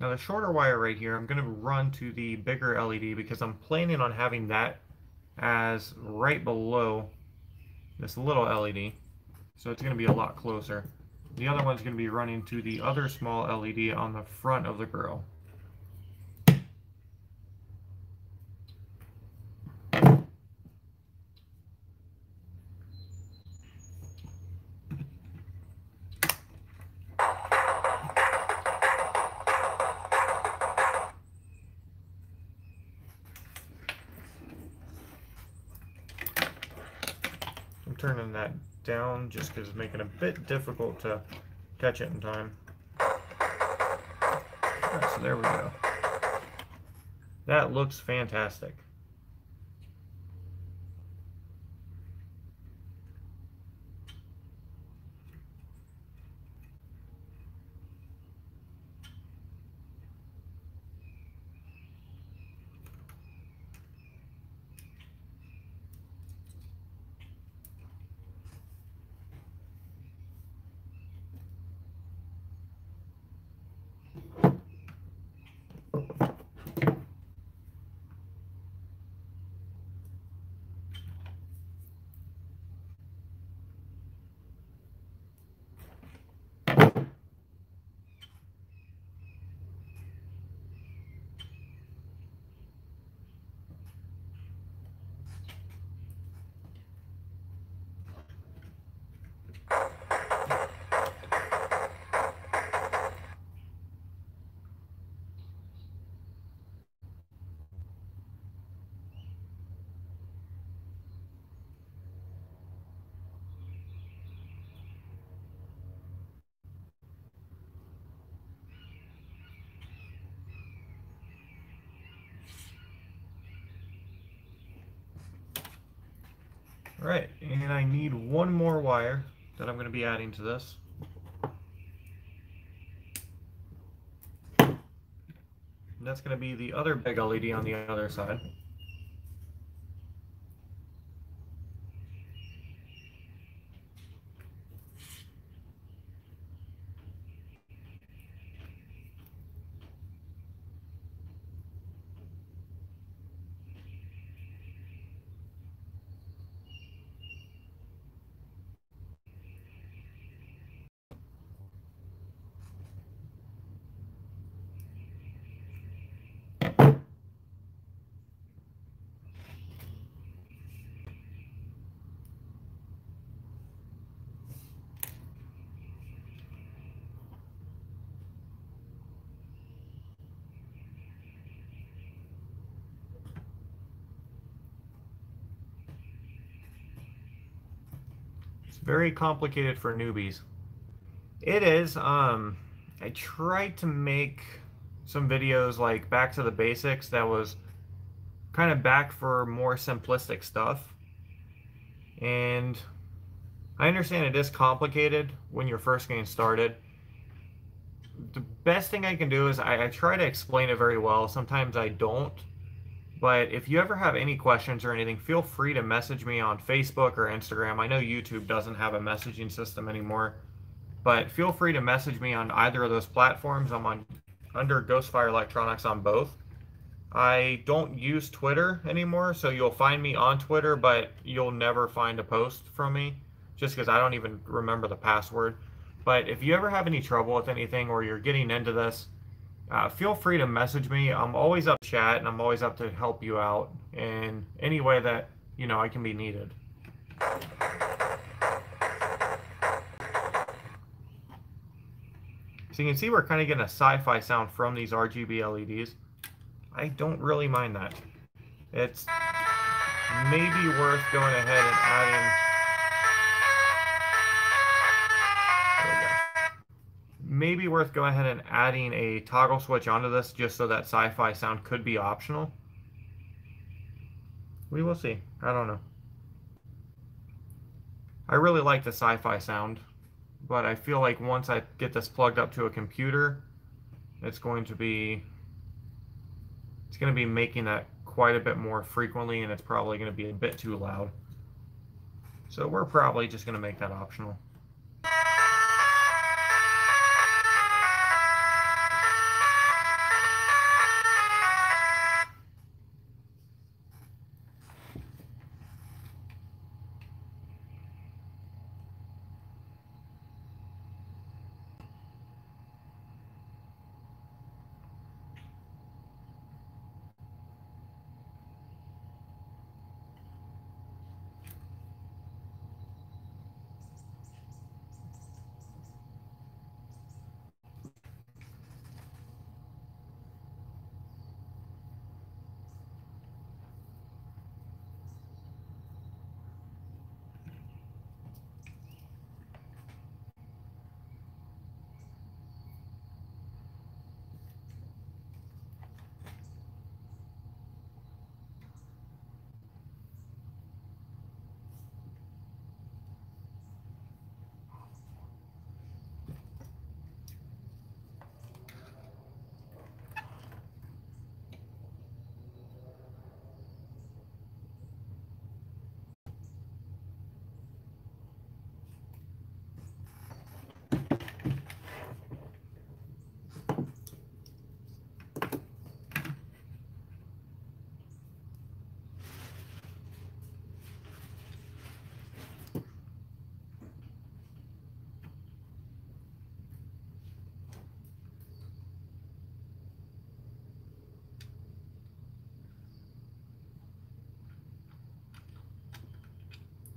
Now the shorter wire right here, I'm going to run to the bigger L E D because I'm planning on having that as right below this little L E D. So it's going to be a lot closer. The other one's going to be running to the other small L E D on the front of the grill. Turning that down just because it's making it a bit difficult to catch it in time. Alright, so there we go. That looks fantastic. Alright, and I need one more wire that I'm going to be adding to this. And that's going to be the other big L E D on the other side. Very complicated for newbies. It is. Um, I tried to make some videos like back to the basics that was kind of back for more simplistic stuff. And I understand it is complicated when you're first getting started. The best thing I can do is I, I try to explain it very well. Sometimes I don't. But if you ever have any questions or anything, feel free to message me on Facebook or Instagram. I know YouTube doesn't have a messaging system anymore, but feel free to message me on either of those platforms. I'm on under GhostFire Electronics on both. I don't use Twitter anymore, so you'll find me on Twitter, but you'll never find a post from me just because I don't even remember the password. But if you ever have any trouble with anything or you're getting into this, Uh, feel free to message me. I'm always up to chat, and I'm always up to help you out in any way that, you know, I can be needed. So you can see we're kind of getting a sci-fi sound from these R G B L E Ds. I don't really mind that. It's maybe worth going ahead and adding... Maybe worth going ahead and adding a toggle switch onto this just so that sci-fi sound could be optional. We will see. I don't know. I really like the sci-fi sound, but I feel like once I get this plugged up to a computer, it's going to be it's going to be making that quite a bit more frequently, and it's probably going to be a bit too loud. So we're probably just going to make that optional.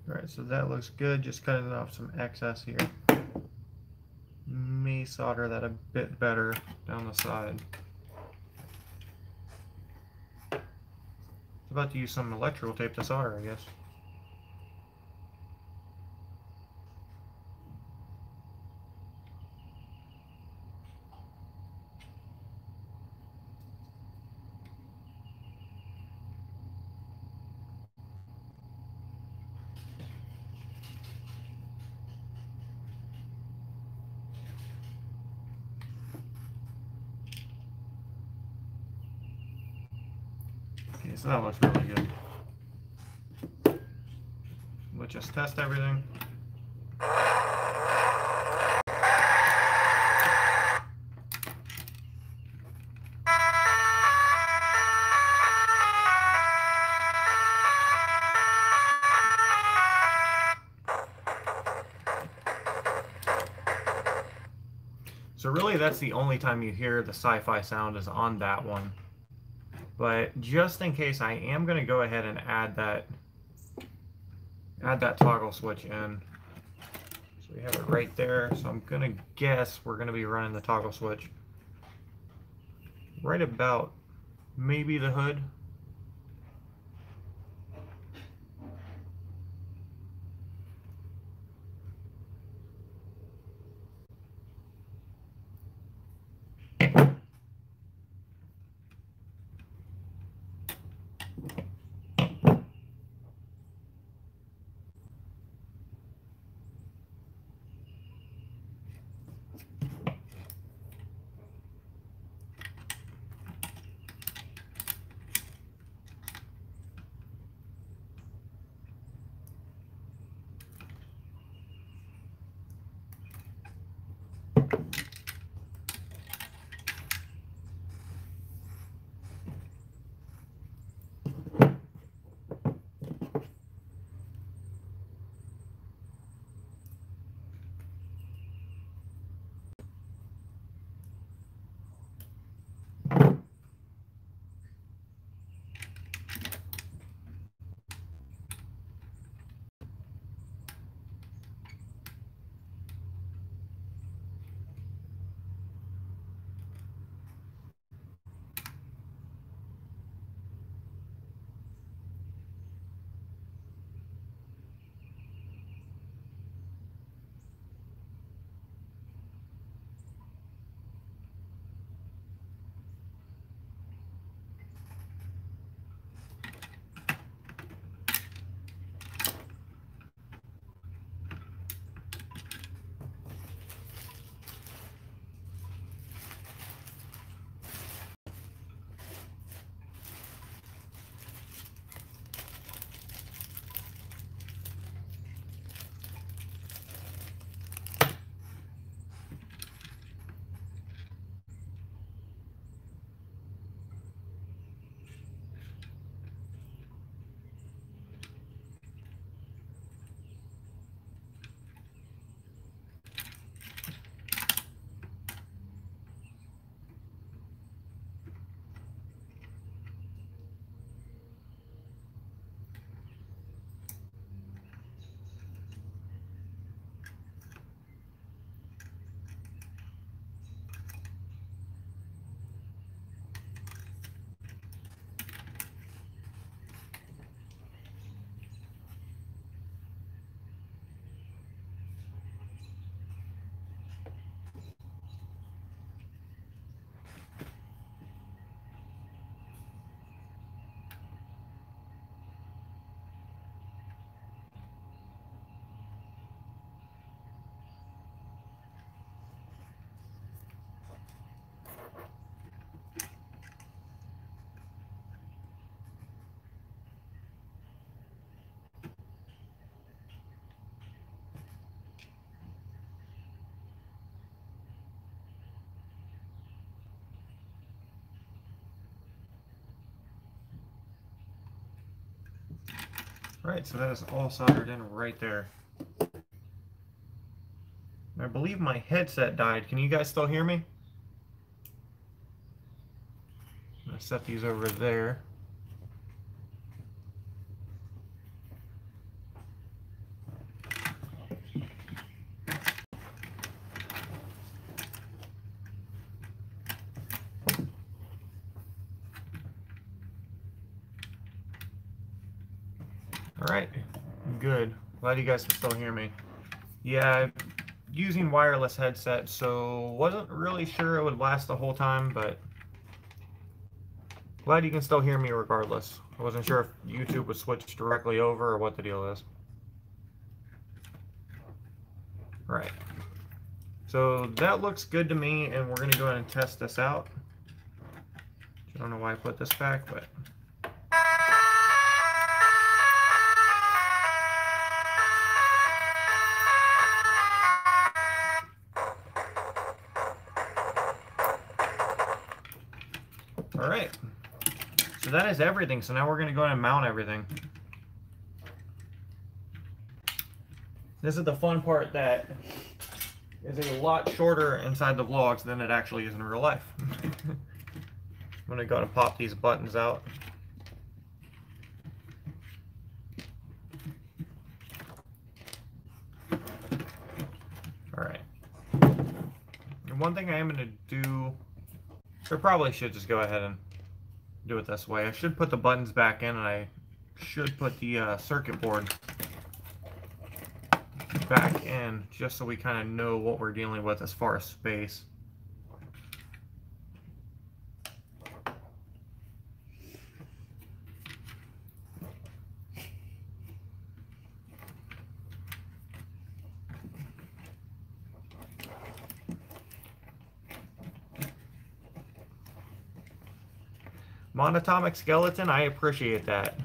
Alright, so that looks good. Just cutting off some excess here. May solder that a bit better down the side. About to use some electrical tape to solder, I guess. So that looks really good. We'll just test everything. So really that's the only time you hear the sci-fi sound is on that one. But just in case, I am going to go ahead and add that add that toggle switch in. So we have it right there. So I'm going to guess we're going to be running the toggle switch right about maybe the hood. Right, so that is all soldered in right there. I believe my headset died. Can you guys still hear me? I'm gonna set these over there. Alright, good. Glad you guys can still hear me. Yeah, using wireless headset, so wasn't really sure it would last the whole time, but glad you can still hear me regardless. I wasn't sure if YouTube would switch directly over or what the deal is. Right. So that looks good to me, and we're going to go ahead and test this out. I don't know why I put this back, but... Alright, so that is everything. So now we're going to go ahead and mount everything. This is the fun part that is a lot shorter inside the vlogs than it actually is in real life. I'm going to go ahead and pop these buttons out. Alright, and one thing I am going to do, I probably should just go ahead and do it this way. I should put the buttons back in, and I should put the uh, circuit board back in, just so we kind of know what we're dealing with as far as space. Monatomic skeleton, I appreciate that.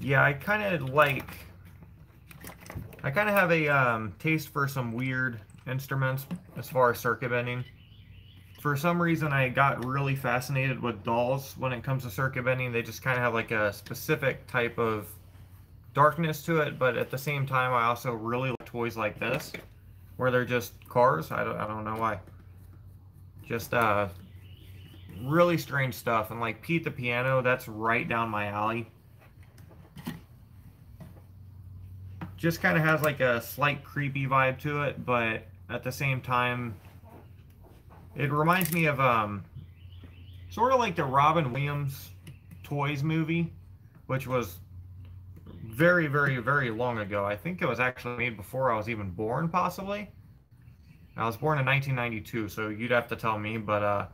Yeah, I kind of like... I kind of have a um, taste for some weird instruments as far as circuit bending. For some reason, I got really fascinated with dolls when it comes to circuit bending. They just kind of have like a specific type of darkness to it, but at the same time, I also really like toys like this, where they're just cars. I don't, I don't know why. Just, uh... really strange stuff, and like Pete the Piano, that's right down my alley. Just kind of has like a slight creepy vibe to it, but at the same time, it reminds me of um, sort of like the Robin Williams Toys movie, which was very, very, very long ago. I think it was actually made before I was even born, possibly. I was born in nineteen ninety-two, so you'd have to tell me, but uh,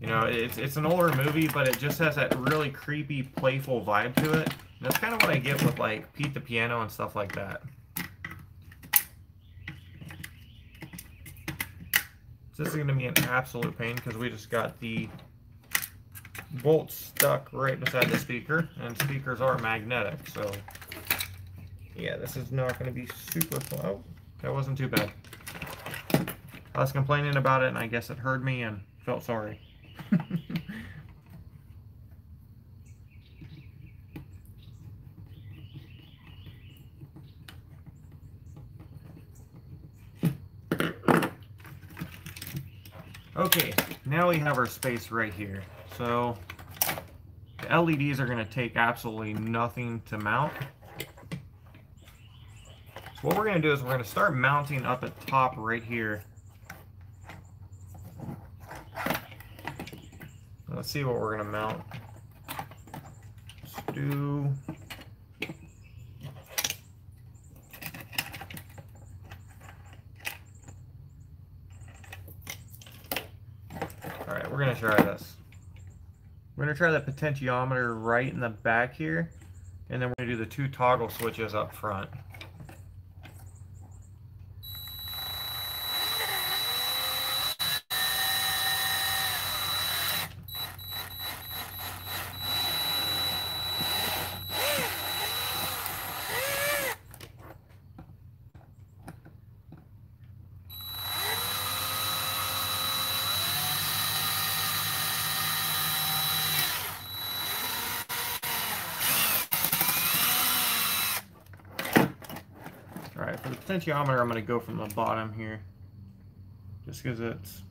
you know, it's, it's an older movie, but it just has that really creepy, playful vibe to it. And that's kind of what I get with, like, Pete the Piano and stuff like that. This is going to be an absolute pain because we just got the bolts stuck right beside the speaker, and speakers are magnetic, so... yeah, this is not going to be super fun. Oh, that wasn't too bad. I was complaining about it, and I guess it heard me and felt sorry. Okay, now we have our space right here. So the L E Ds are going to take absolutely nothing to mount. So what we're going to do is we're going to start mounting up at the top right here. Let's see what we're going to mount. Let's do... Alright, we're going to try this. We're going to try the potentiometer right in the back here. And then we're going to do the two toggle switches up front. potentiometer, I'm going to go from the bottom here, just because it's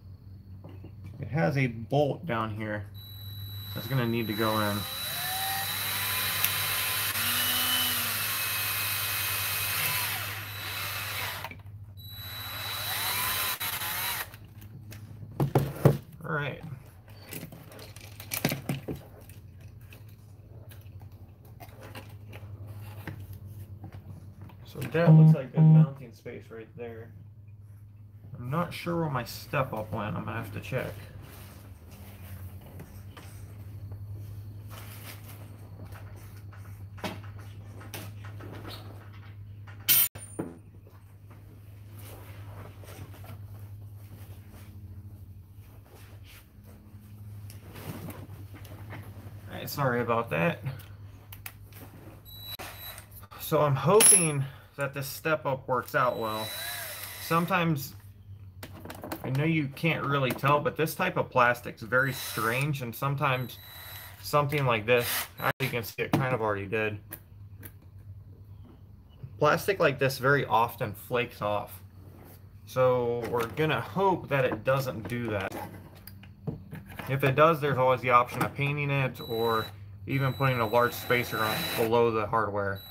it has a bolt down here that's going to need to go in. Alright. So that looks like a mounting space right there. I'm not sure where my step up went. I'm gonna have to check. Sorry about that. So I'm hoping that this step up works out well. Sometimes, I know you can't really tell, but this type of plastic's very strange, and sometimes something like this, as you can see, it kind of already did. Plastic like this very often flakes off. So we're gonna hope that it doesn't do that. If it does, there's always the option of painting it or even putting a large spacer on below the hardware.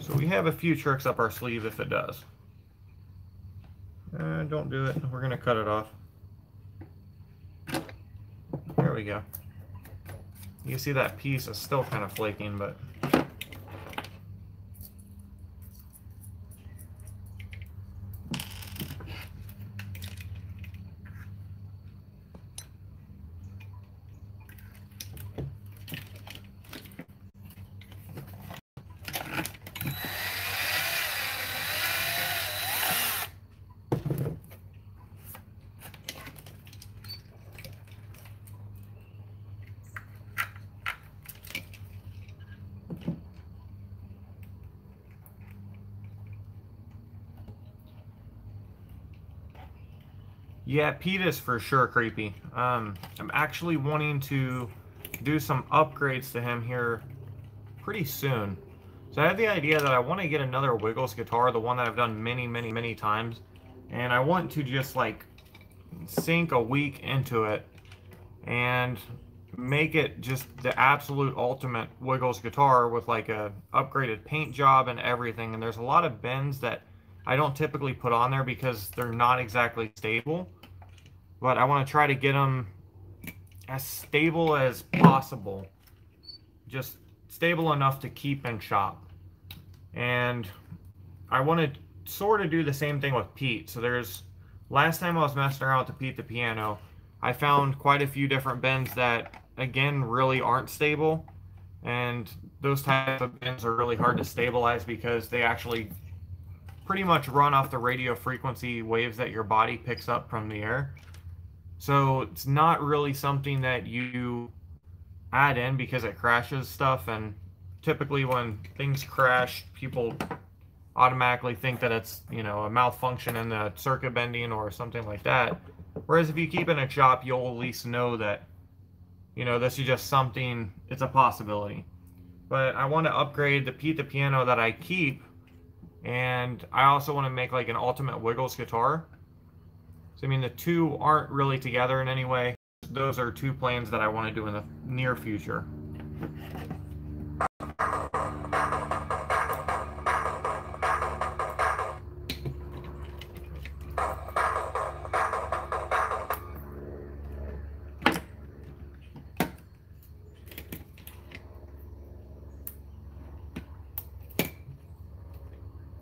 So we have a few tricks up our sleeve if it does. Uh, don't do it. We're going to cut it off. There we go. You can see that piece is still kind of flaking, but yeah, P E T A is for sure creepy. Um, I'm actually wanting to do some upgrades to him here pretty soon. So I have the idea that I want to get another Wiggles guitar, the one that I've done many, many, many times. And I want to just like sink a week into it and make it just the absolute ultimate Wiggles guitar with like a upgraded paint job and everything. And there's a lot of bends that I don't typically put on there because they're not exactly stable. But I want to try to get them as stable as possible. Just stable enough to keep and shop. And I want to sort of do the same thing with Pete. So there's, last time I was messing around with the Pete the piano, I found quite a few different bends that, again, really aren't stable. And those types of bends are really hard to stabilize because they actually pretty much run off the radio frequency waves that your body picks up from the air. So it's not really something that you add in because it crashes stuff, and typically when things crash, people automatically think that it's, you know, a malfunction in the circuit bending or something like that. Whereas if you keep it in a shop, you'll at least know that, you know, this is just something, it's a possibility. But I want to upgrade the Pete the piano that I keep, and I also want to make like an ultimate Wiggles guitar. So I mean, the two aren't really together in any way. Those are two plans that I want to do in the near future.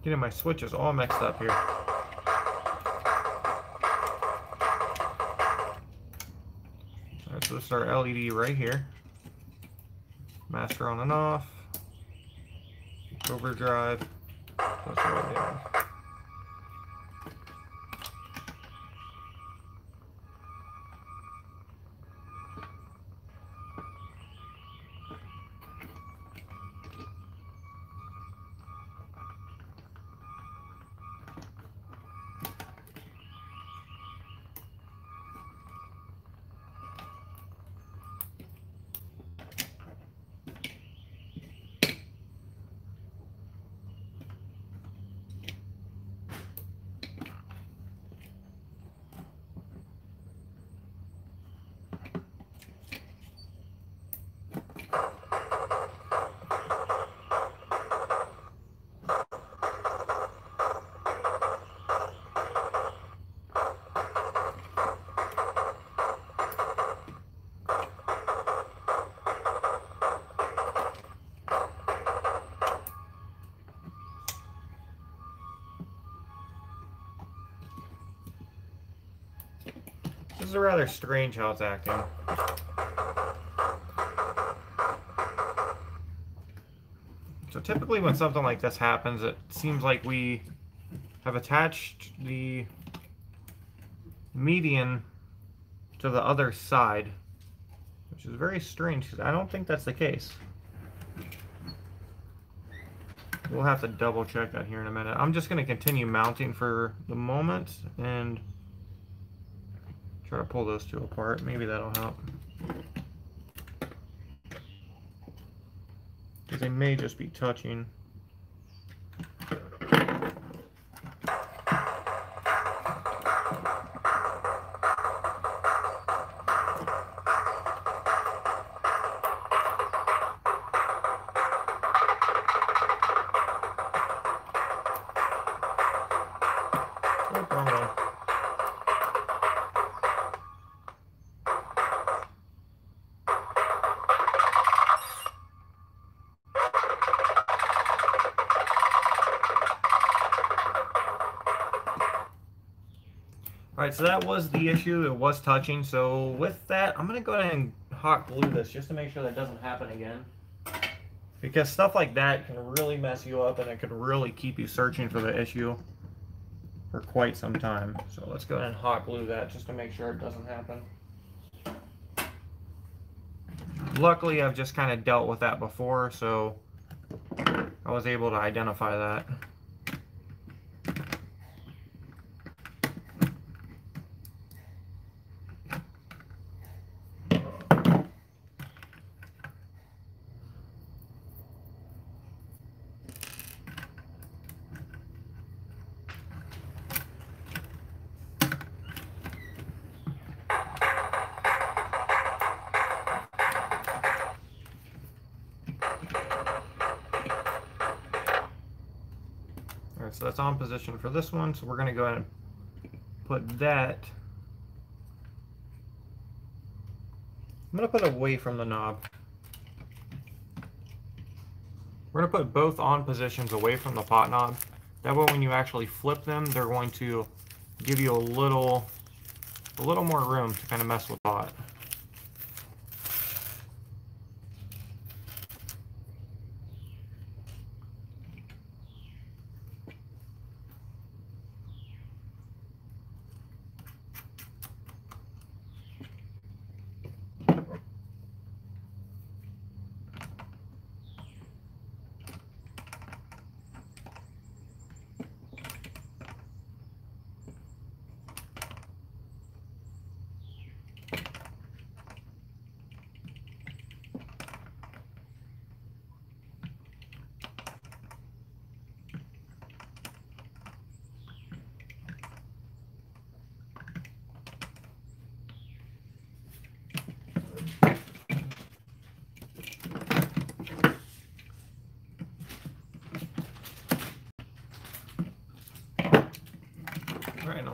Getting my switches all mixed up here. Alright, so this is our L E D right here. Master on and off. Overdrive. This is rather strange how it's acting. So typically when something like this happens, it seems like we have attached the median to the other side, which is very strange because I don't think that's the case. We'll have to double check that here in a minute. I'm just going to continue mounting for the moment and try to pull those two apart. Maybe that'll help. Because they may just be touching. Alright, so that was the issue. It was touching. So with that, I'm going to go ahead and hot glue this just to make sure that doesn't happen again. Because stuff like that can really mess you up and it could really keep you searching for the issue for quite some time. So let's go ahead and hot glue that just to make sure it doesn't happen. Luckily, I've just kind of dealt with that before, so I was able to identify that. So that's on position for this one, so we're going to go ahead and put that. I'm going to put away from the knob. We're going to put both on positions away from the pot knob. That way when you actually flip them, they're going to give you a little, a little more room to kind of mess with the pot.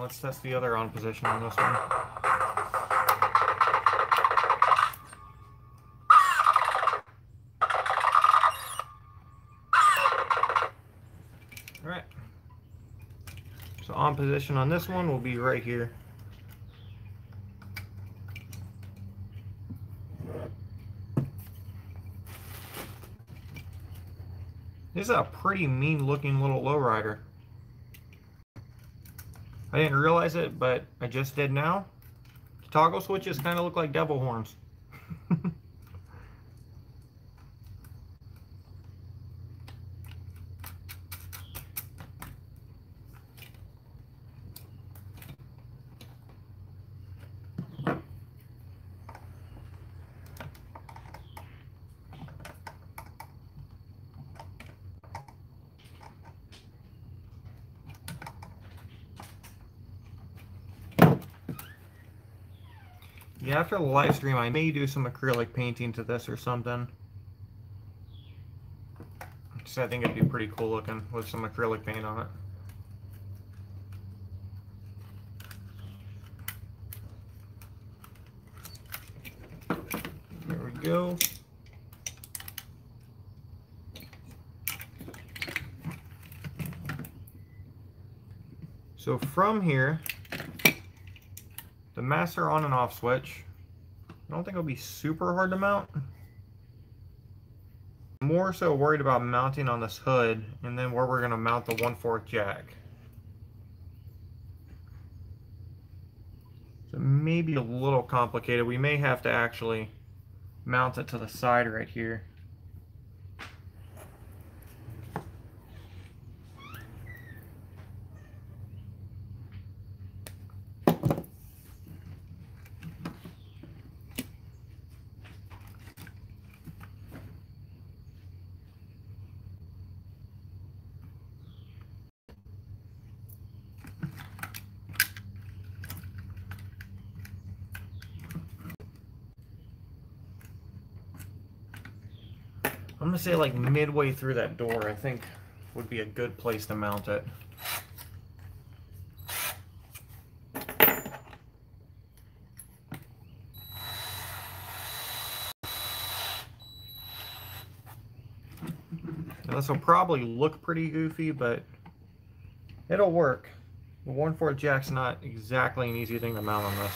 Let's test the other on position on this one. Alright. So on position on this one will be right here. This is a pretty mean looking little lowrider. I didn't realize it, but I just did now. The toggle switches kind of look like devil horns. Yeah, after the live stream, I may do some acrylic painting to this or something. So I think it'd be pretty cool looking with some acrylic paint on it. There we go. So from here, the master on and off switch. I don't think it'll be super hard to mount. I'm more so worried about mounting on this hood and then where we're going to mount the one fourth jack. So maybe a little complicated. We may have to actually mount it to the side right here. I'm gonna say like midway through that door, I think would be a good place to mount it. Now, this will probably look pretty goofy, but it'll work. The one fourth jack's not exactly an easy thing to mount on this.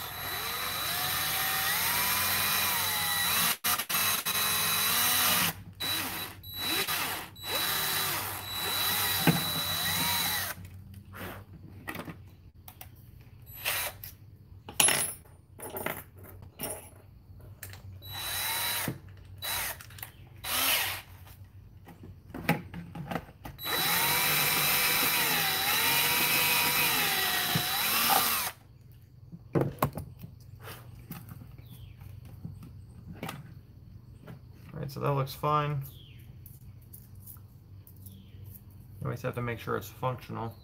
So that looks fine. You always have to make sure it's functional.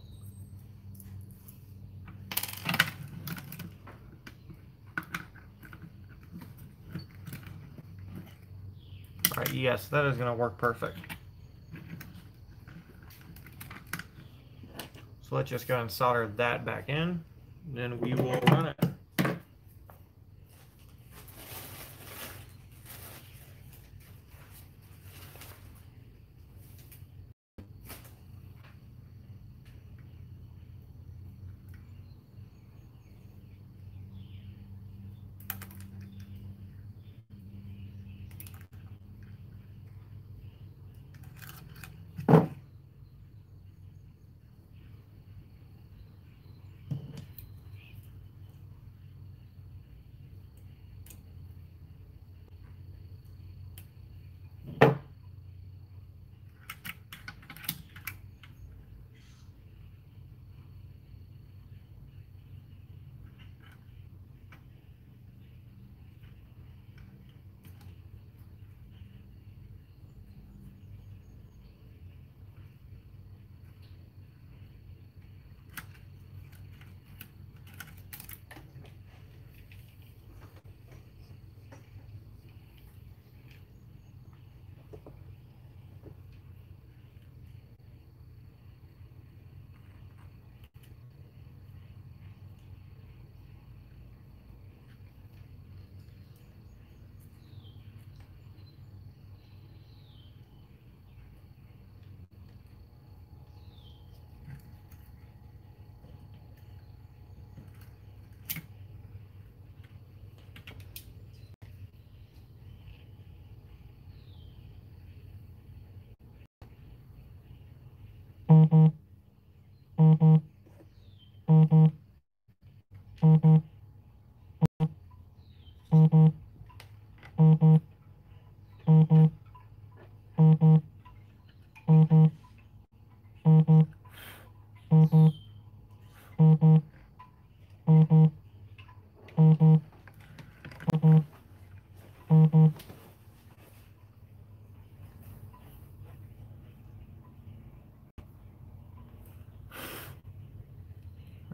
Alright, yes, that is going to work perfect. So let's just go ahead and solder that back in, then we will run it.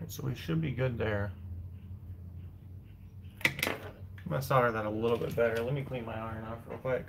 So we should be good there. I'm gonna solder that a little bit better. Let me clean my iron off real quick.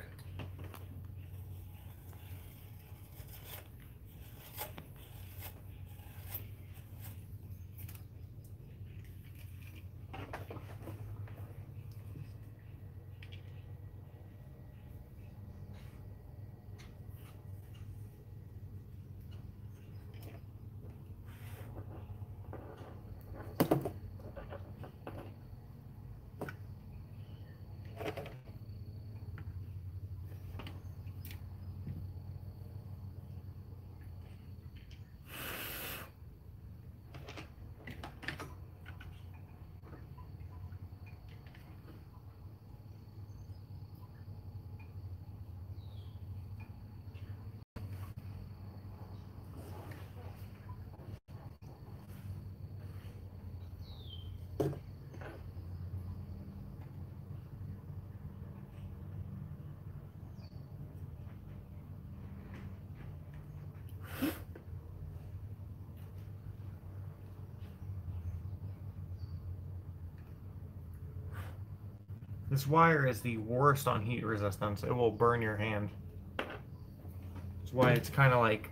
This wire is the worst on heat resistance. It will burn your hand. That's why it's kind of like,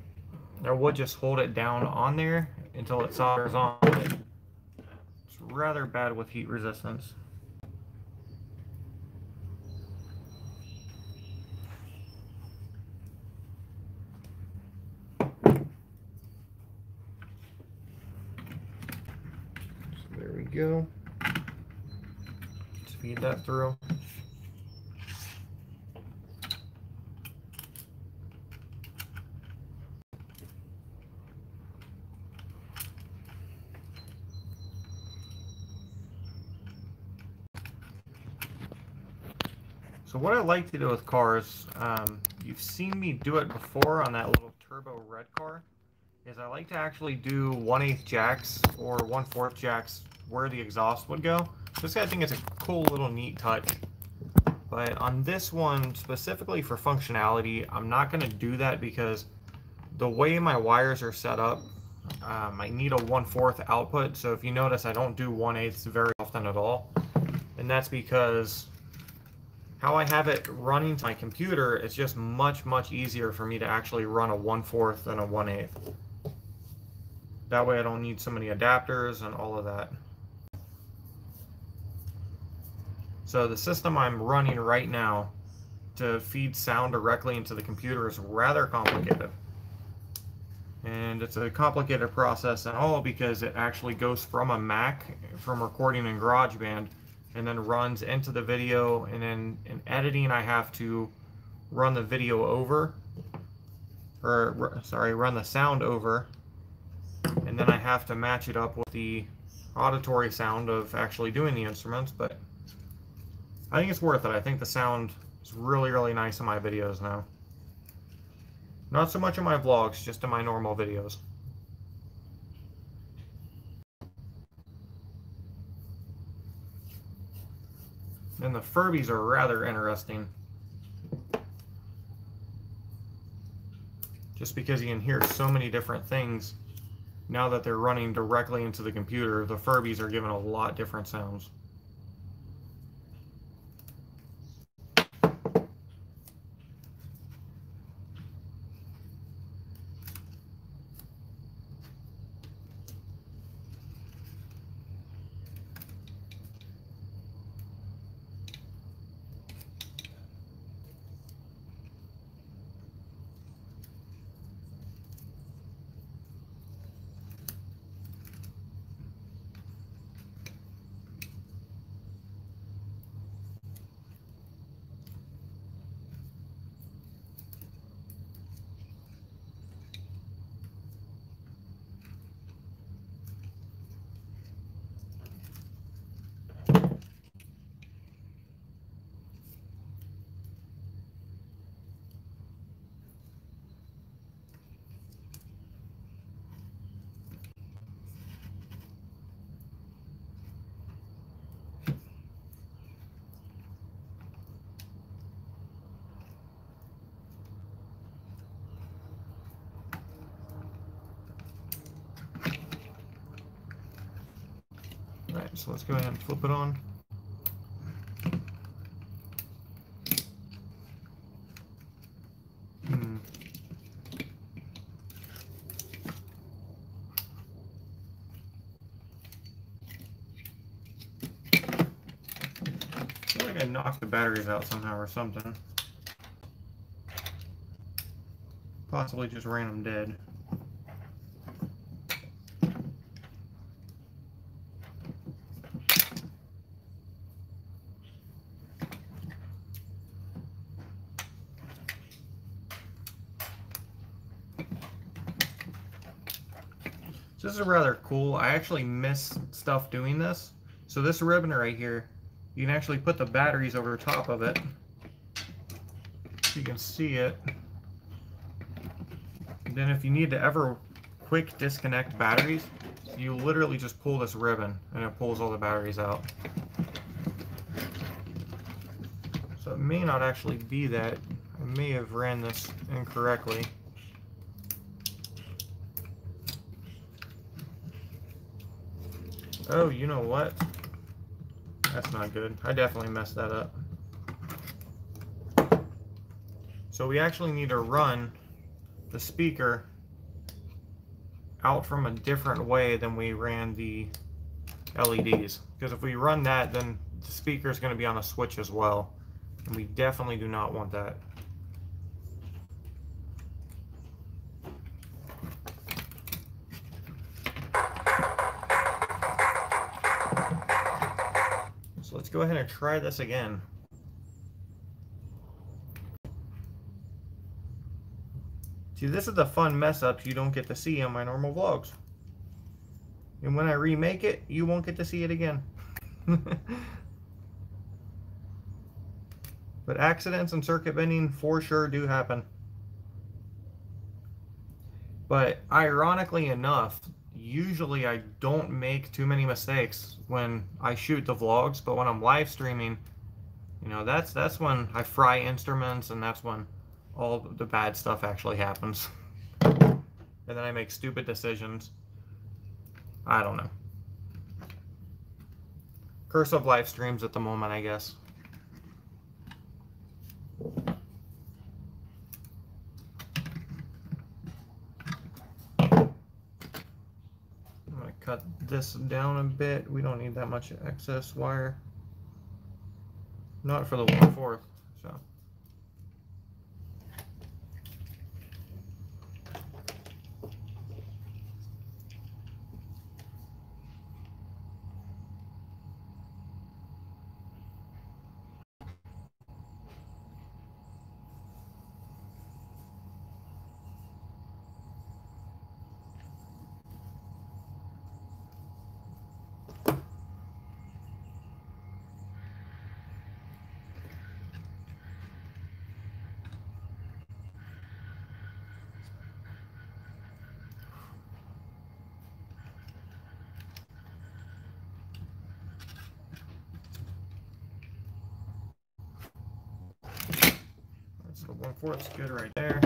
I would just hold it down on there until it solders on. It's rather bad with heat resistance. So there we go. Feed that through. So what I like to do with cars, um, you've seen me do it before on that little turbo red car, is I like to actually do one eighth jacks or one fourth jacks where the exhaust would go. This guy, I think it's a cool little neat touch, but on this one specifically for functionality, I'm not going to do that because the way my wires are set up, um, I need a one fourth output. So if you notice, I don't do one eighth very often at all, and that's because how I have it running to my computer, it's just much much easier for me to actually run a one fourth than a one eighth. That way I don't need so many adapters and all of that. So the system I'm running right now to feed sound directly into the computer is rather complicated. And it's a complicated process and all because it actually goes from a Mac, from recording in GarageBand, and then runs into the video, and then in editing I have to run the video over, or sorry, run the sound over, and then I have to match it up with the auditory sound of actually doing the instruments, but I think it's worth it. I think the sound is really, really nice in my videos now. Not so much in my vlogs, just in my normal videos. And the Furbies are rather interesting. Just because you can hear so many different things, now that they're running directly into the computer, the Furbies are giving a lot different sounds. So let's go ahead and flip it on. Hmm. I feel like I knocked the batteries out somehow or something. Possibly just ran them dead. This is rather cool. I actually miss stuff doing this. So this ribbon right here, you can actually put the batteries over top of it. So you can see it. And then if you need to ever quick disconnect batteries, you literally just pull this ribbon and it pulls all the batteries out. So it may not actually be that. I may have ran this incorrectly. Oh, you know what? That's not good. I definitely messed that up. So we actually need to run the speaker out from a different way than we ran the L E Ds. Because if we run that, then the speaker is going to be on a switch as well. And we definitely do not want that. So let's go ahead and try this again. See, this is the fun mess-ups you don't get to see on my normal vlogs. And when I remake it, you won't get to see it again. But accidents and circuit bending for sure do happen. But ironically enough, usually I don't make too many mistakes when I shoot the vlogs, but when I'm live streaming, you know, that's that's when I fry instruments, and that's when all the bad stuff actually happens. And then I make stupid decisions. I don't know. Curse of live streams at the moment, I guess. I'm gonna cut this down a bit. We don't need that much excess wire. Not for the one fourth, so. It's good right there.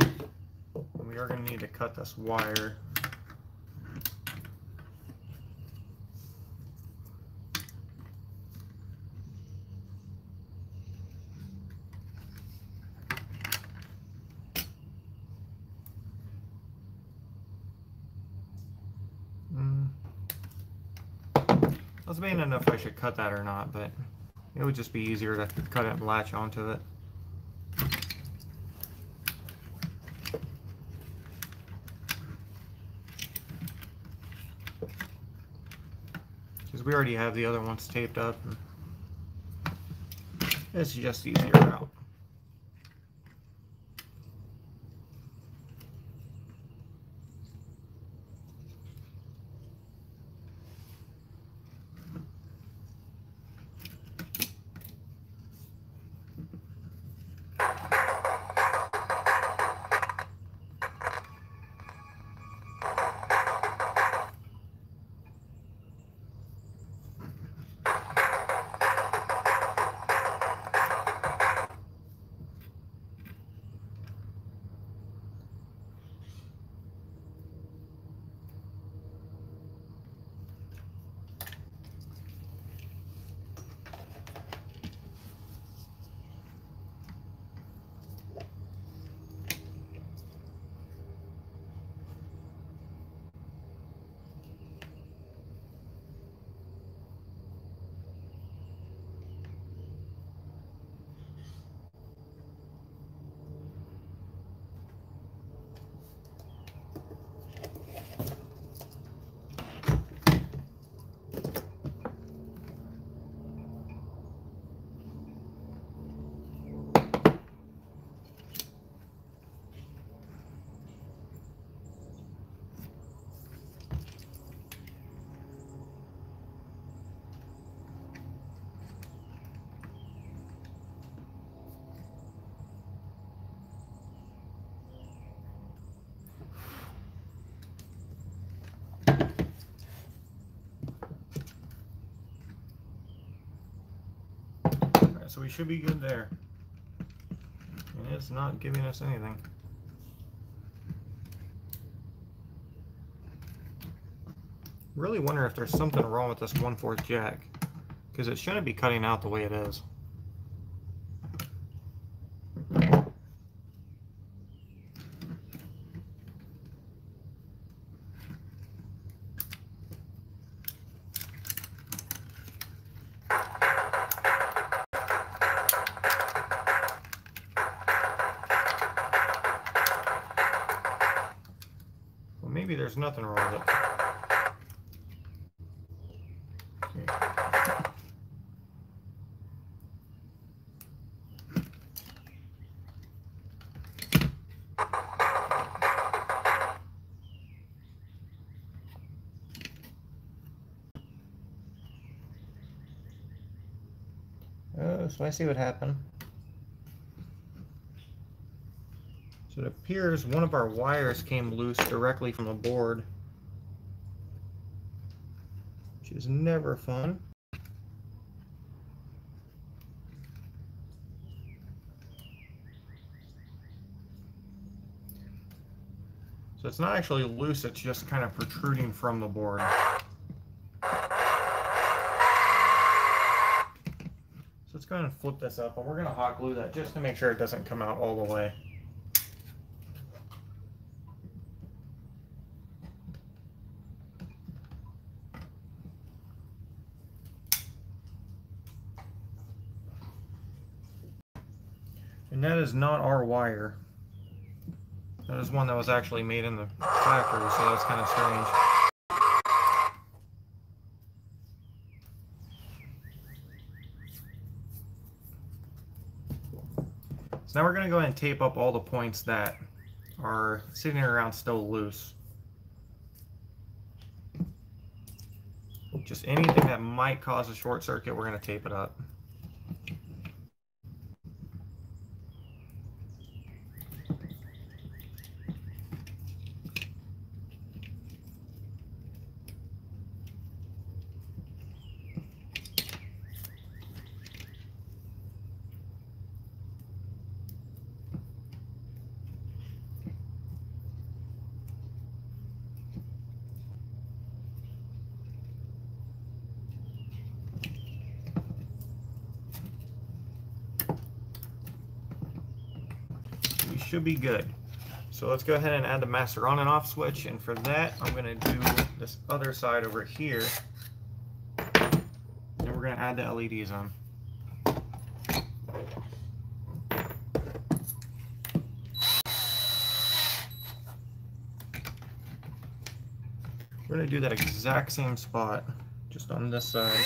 And we are going to need to cut this wire. Mm. I was debating if I should cut that or not, but it would just be easier to cut it and latch onto it. We already have the other ones taped up. It's just the easier route. So we should be good there. And it's not giving us anything. Really wonder if there's something wrong with this one fourth jack. because it shouldn't be cutting out the way it is. Well, maybe there's nothing wrong with it. So I see what happened. So it appears one of our wires came loose directly from the board, which is never fun. So it's not actually loose, it's just kind of protruding from the board. Let's go ahead and flip this up, and we're going to hot glue that just to make sure it doesn't come out all the way. And that is not our wire. That is one that was actually made in the factory, so that's kind of strange. Now we're going to go ahead and tape up all the points that are sitting around still loose. Just anything that might cause a short circuit, we're going to tape it up. Should be good. So let's go ahead and add the master on and off switch, and for that I'm going to do this other side over here, and we're going to add the L E Ds on. We're going to do that exact same spot, just on this side.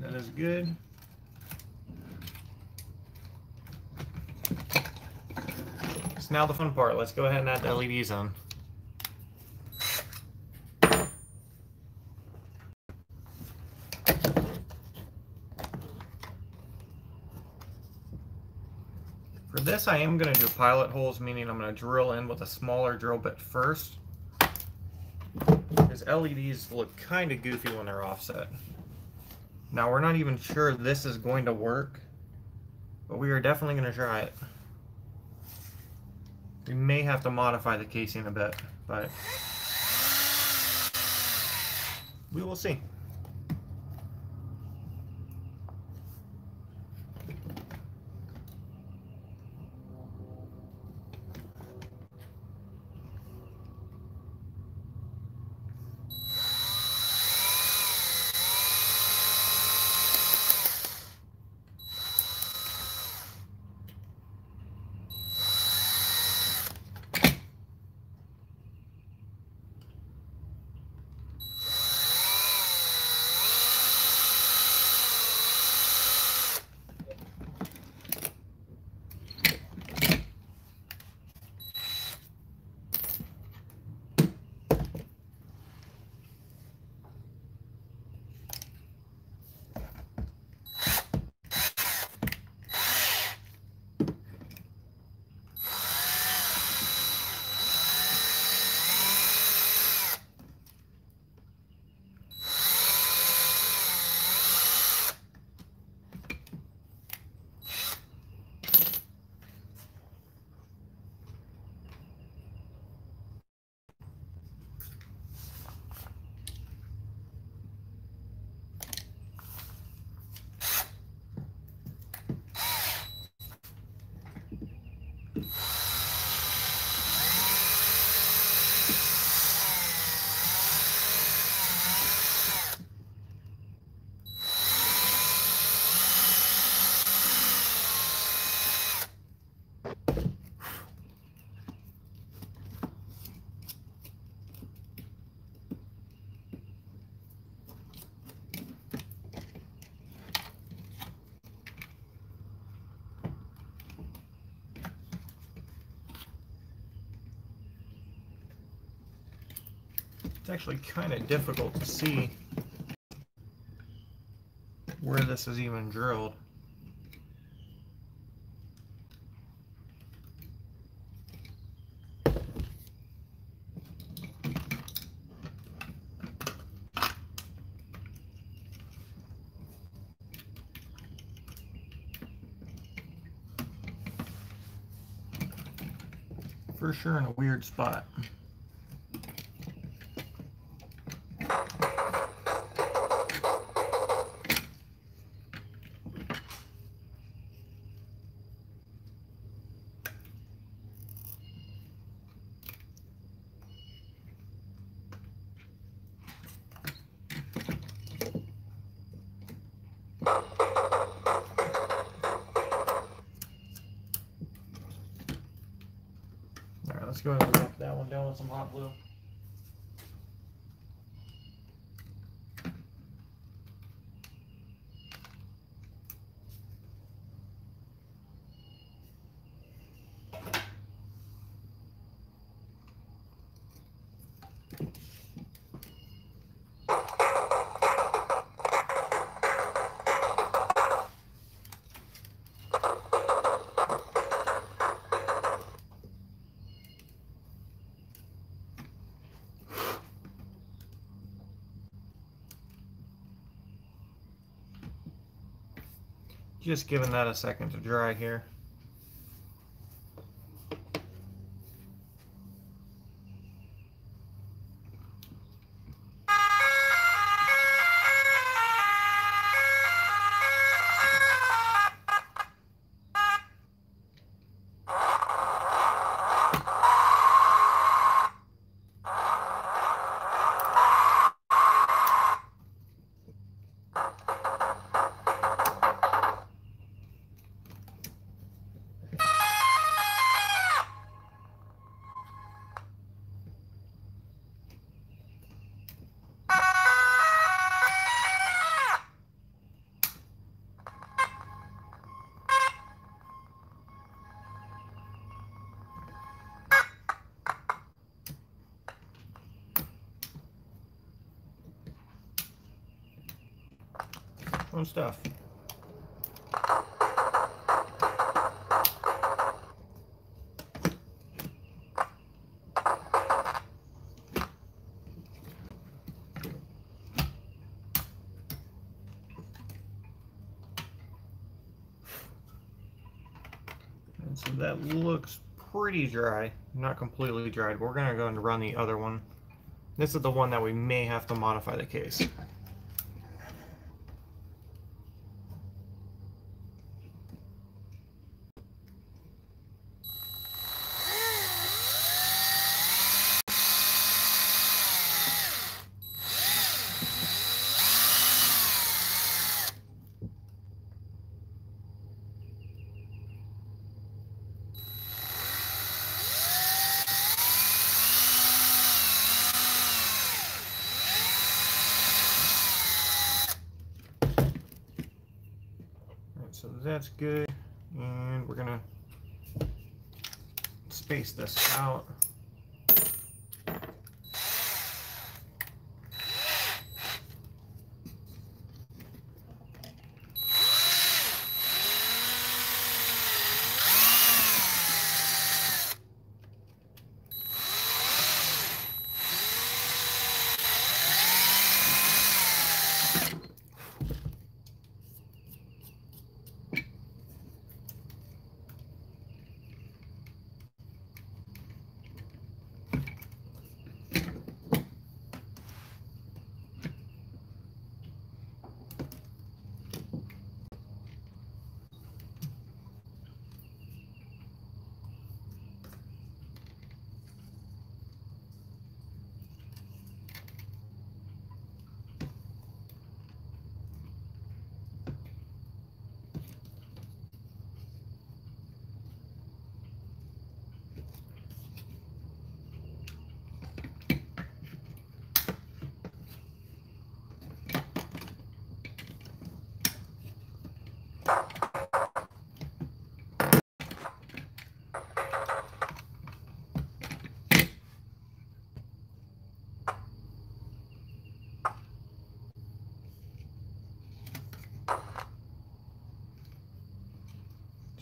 That is good. Let's is now the fun part. Let's go ahead and add the L E Ds on. For this, I am going to do pilot holes, meaning I'm going to drill in with a smaller drill bit first, because L E Ds look kind of goofy when they're offset. Now, we're not even sure this is going to work, but we are definitely going to try it. We may have to modify the casing a bit, but we will see. It's actually kind of difficult to see where this is even drilled. For sure in a weird spot. Let's go ahead and wrap that one down with some hot glue. Just giving that a second to dry here. own stuff. And so that looks pretty dry, not completely dried. We're gonna go and run the other one. This is the one that we may have to modify the case. So that's good, and we're gonna space this out.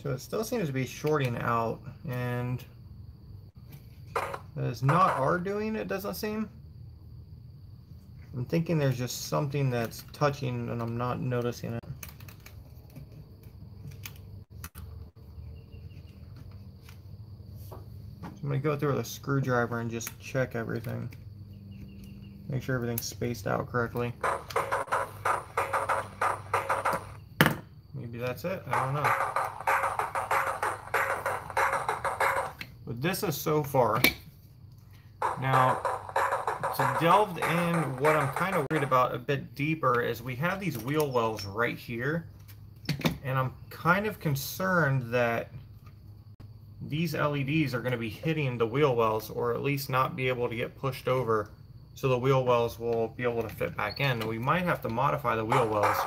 So it still seems to be shorting out, and that is not our doing, it doesn't seem. I'm thinking there's just something that's touching and I'm not noticing it. So I'm going to go through with a screwdriver and just check everything. Make sure everything's spaced out correctly. Maybe that's it, I don't know. But this is so far. Now, to delve in, what I'm kind of worried about a bit deeper is we have these wheel wells right here, and I'm kind of concerned that these L E Ds are going to be hitting the wheel wells, or at least not be able to get pushed over, so the wheel wells will be able to fit back in. And we might have to modify the wheel wells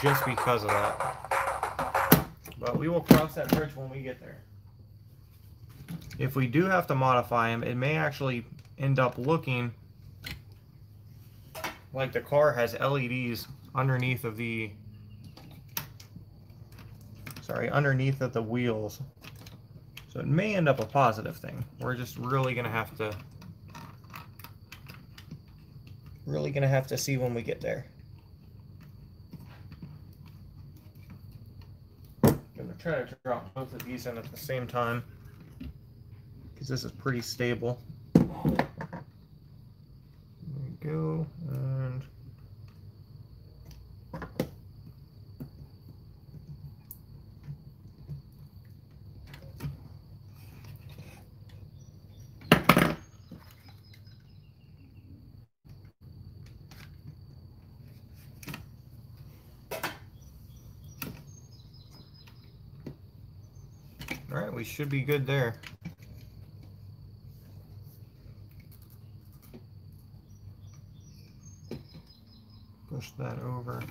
just because of that. But we will cross that bridge when we get there. If we do have to modify them, it may actually end up looking like the car has L E Ds underneath of the, sorry, underneath of the wheels. So it may end up a positive thing. We're just really gonna have to, really gonna have to see when we get there. I'm gonna try to drop both of these in at the same time. This is pretty stable. There we go, and all right, we should be good there. Push that over.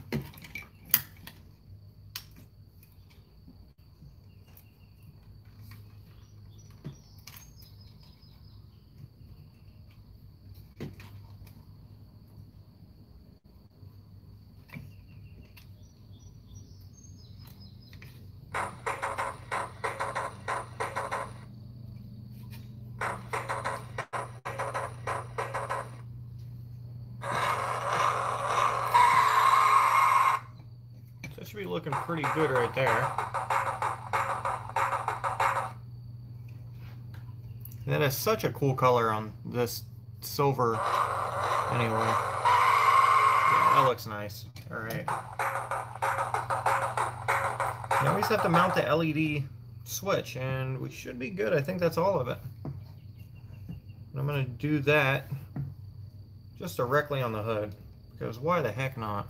looking pretty good right there. That is such a cool color on this silver. Anyway, yeah, that looks nice. All right. Now we just have to mount the L E D switch, and we should be good. I think that's all of it. And I'm going to do that just directly on the hood, because why the heck not?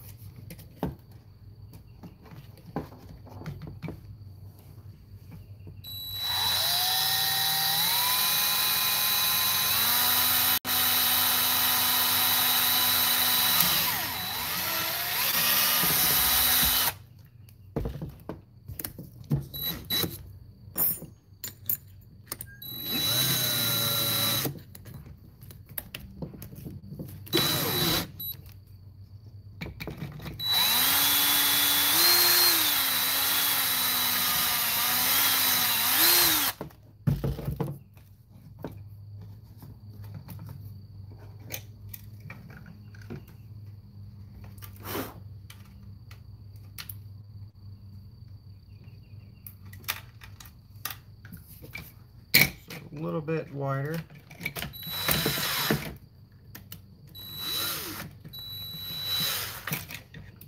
Little bit wider.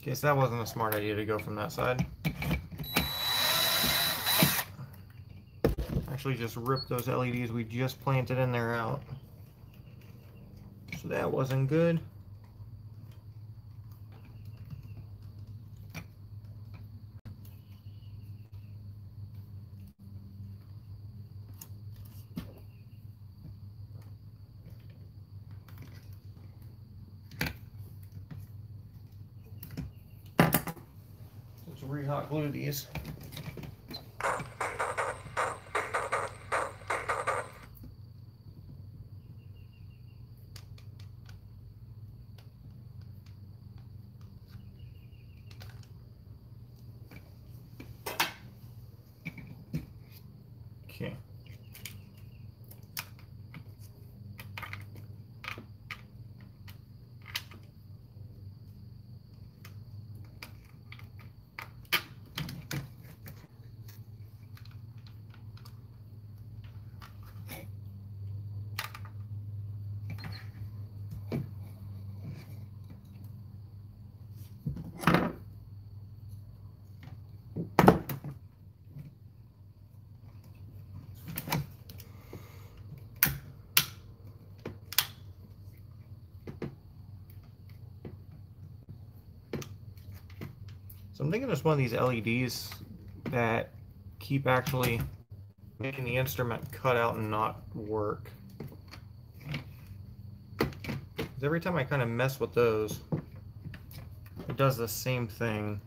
Guess that wasn't a smart idea to go from that side. Actually just ripped those L E Ds we just planted in there out. So that wasn't good. Re-hot glue these. Okay. So I'm thinking there's one of these L E Ds that keep actually making the instrument cut out and not work. Every time I kind of mess with those, it does the same thing.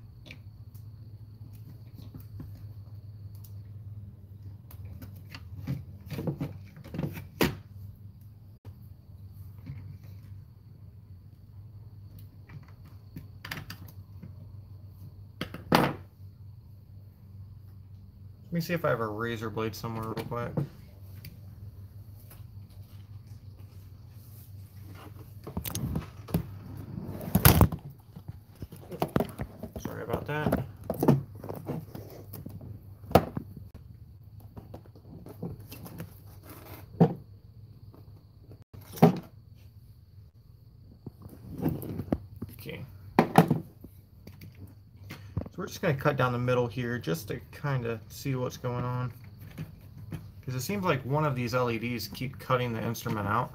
Let me see if I have a razor blade somewhere real quick. Sorry about that. Okay. We're just going to cut down the middle here just to kind of see what's going on, because it seems like one of these L E Ds keep cutting the instrument out.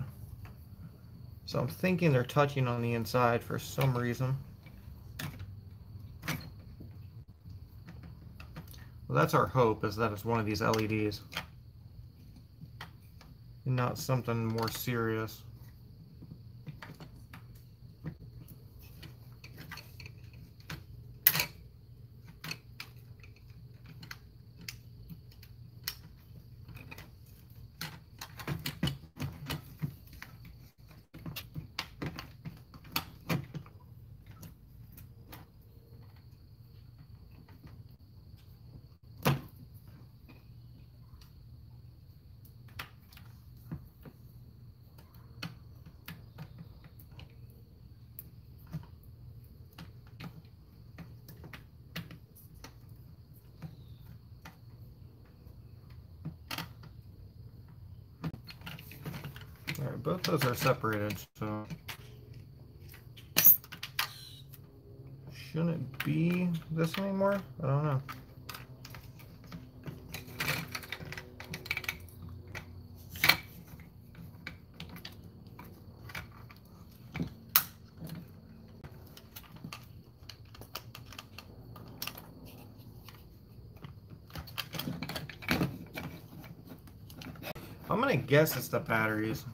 So I'm thinking they're touching on the inside for some reason. Well, that's our hope, is that it's one of these L E Ds and not something more serious. right, both those are separated, so shouldn't it be this anymore? I don't know. I'm gonna guess it's the batteries.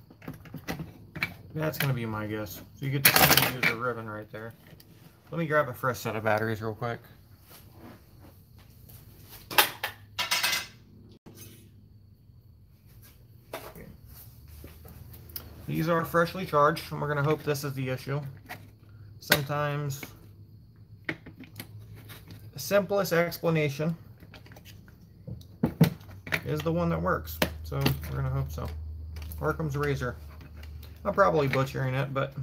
That's gonna be my guess. So you get to use a ribbon right there. Let me grab a fresh set of batteries real quick. Okay. These are freshly charged, and we're gonna hope this is the issue. Sometimes the simplest explanation is the one that works. So we're gonna hope so. Occam's razor. I'm probably butchering it, but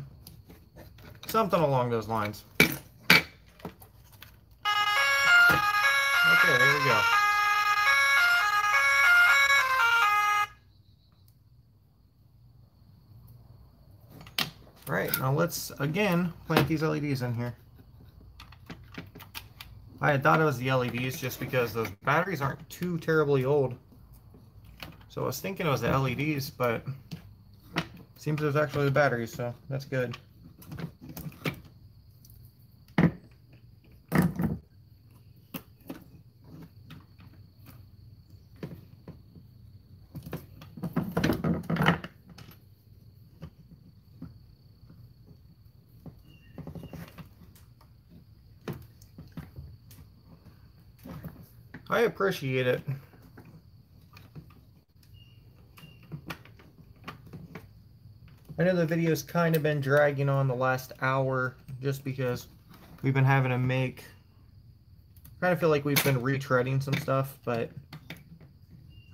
something along those lines. Okay, there we go. All right, now let's again plant these L E Ds in here. I had thought it was the L E Ds just because those batteries aren't too terribly old. So I was thinking it was the L E Ds, but it seems it was actually the batteries, so that's good. I appreciate it. I know the video's kind of been dragging on the last hour just because we've been having to make, kind of feel like we've been retreading some stuff, but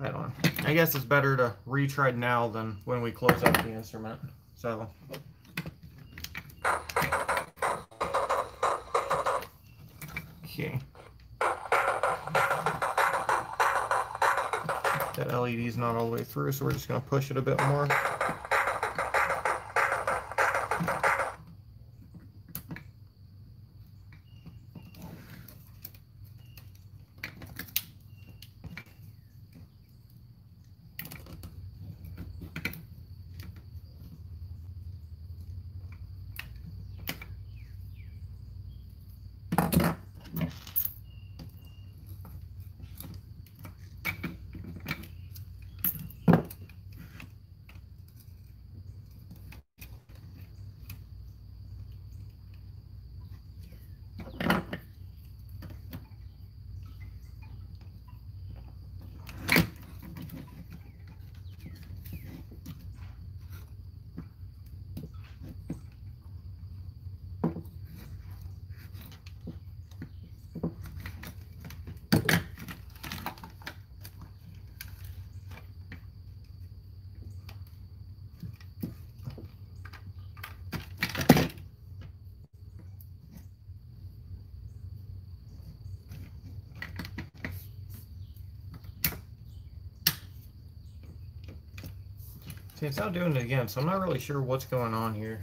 I don't know. I guess it's better to retread now than when we close up the instrument. So okay. That L E D's not all the way through, so we're just gonna push it a bit more. It's not doing it again, so I'm not really sure what's going on here.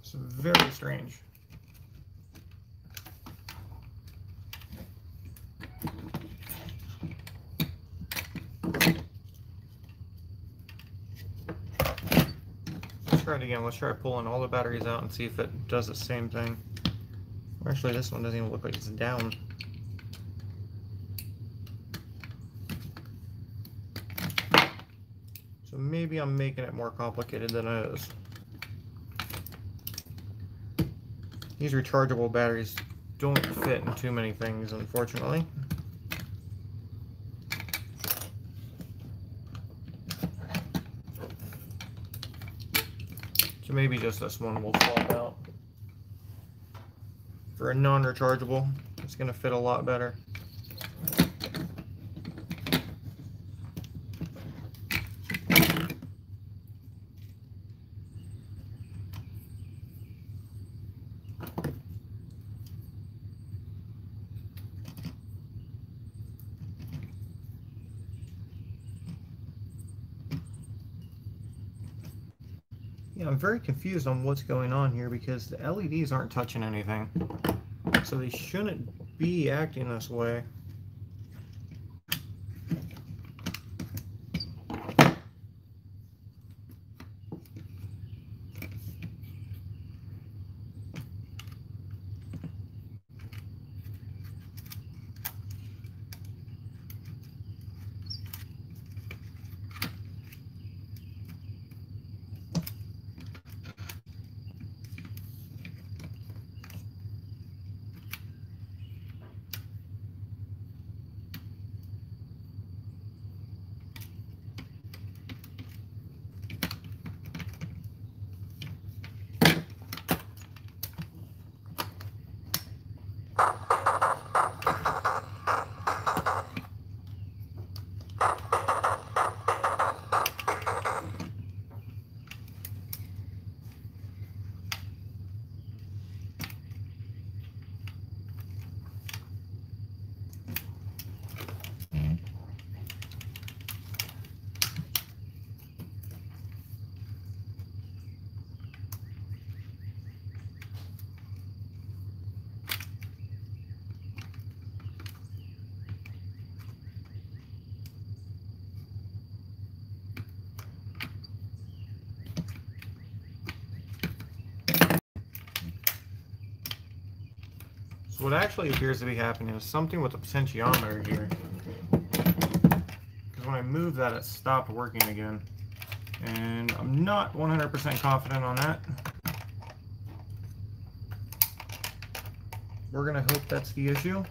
It's very strange. Let's try it again. Let's try pulling all the batteries out and see if it does the same thing. Actually, this one doesn't even look like it's down. Maybe I'm making it more complicated than it is. These rechargeable batteries don't fit in too many things, unfortunately. So maybe just this one will swap out for a non-rechargeable. It's going to fit a lot better. I'm very confused on what's going on here because the L E Ds aren't touching anything. So they shouldn't be acting this way. What actually appears to be happening is something with the potentiometer here. Because when I moved that, it stopped working again. And I'm not one hundred percent confident on that. We're gonna hope that's the issue.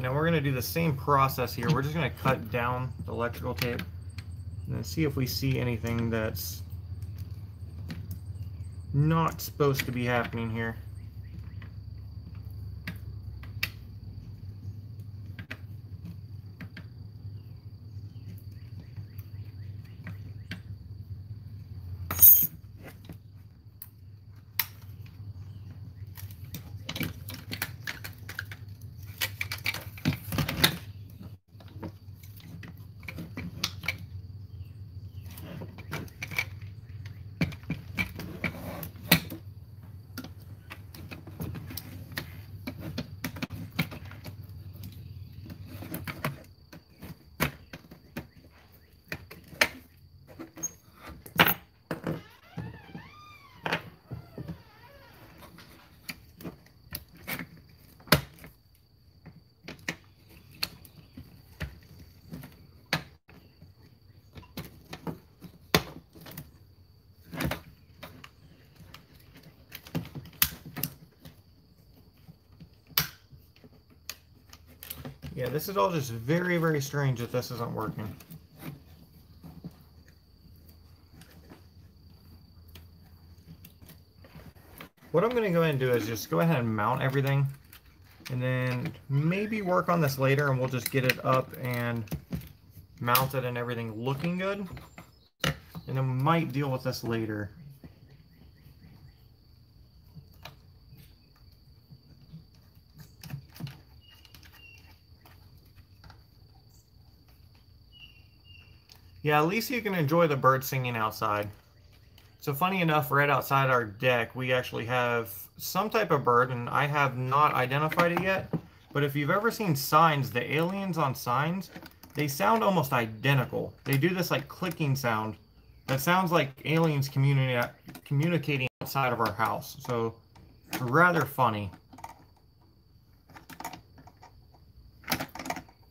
Now we're going to do the same process here. We're just going to cut down the electrical tape and see if we see anything that's not supposed to be happening here. Yeah, this is all just very, very strange that this isn't working. What I'm going to go ahead and do is just go ahead and mount everything. And then maybe work on this later and we'll just get it up and mount it and everything looking good. And then we might deal with this later. Yeah, at least you can enjoy the birds singing outside. So funny enough, right outside our deck, we actually have some type of bird, and I have not identified it yet. But if you've ever seen Signs, the aliens on Signs, they sound almost identical. They do this like clicking sound that sounds like aliens communi- communicating outside of our house. So, rather funny.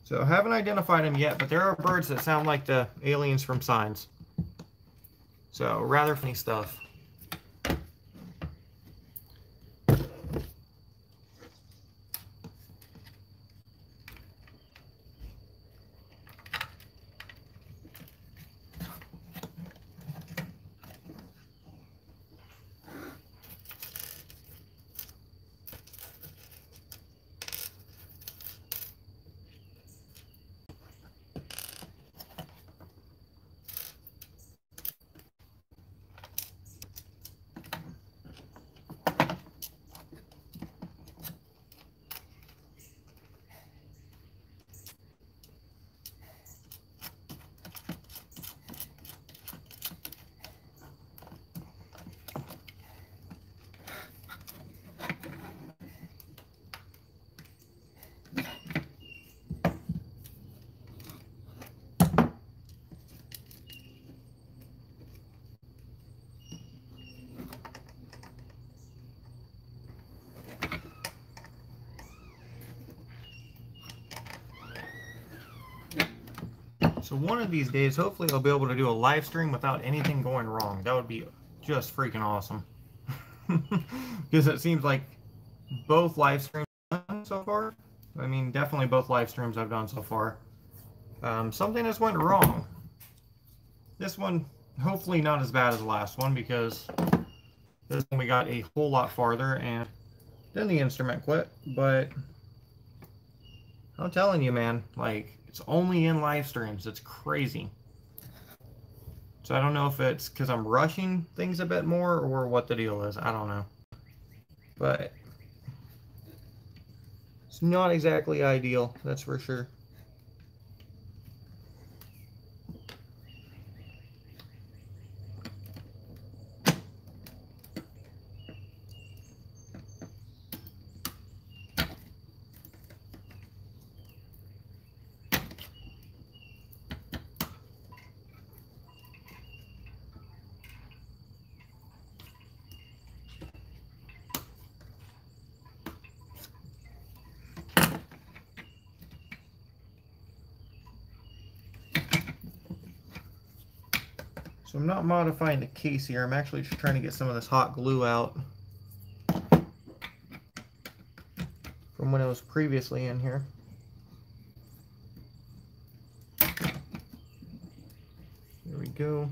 So, I haven't identified them yet, but there are birds that sound like the aliens from Signs. So, rather funny stuff. So one of these days, hopefully I'll be able to do a live stream without anything going wrong. That would be just freaking awesome. Because it seems like both live streams I've done so far. I mean, definitely both live streams I've done so far. Um, something just went wrong. This one, hopefully not as bad as the last one, because this one we got a whole lot farther and then the instrument quit. But I'm telling you, man, like... it's only in live streams. It's crazy. So I don't know if it's because I'm rushing things a bit more or what the deal is. I don't know. But it's not exactly ideal, that's for sure. So I'm not modifying the case here. I'm actually just trying to get some of this hot glue out from when it was previously in here. There we go.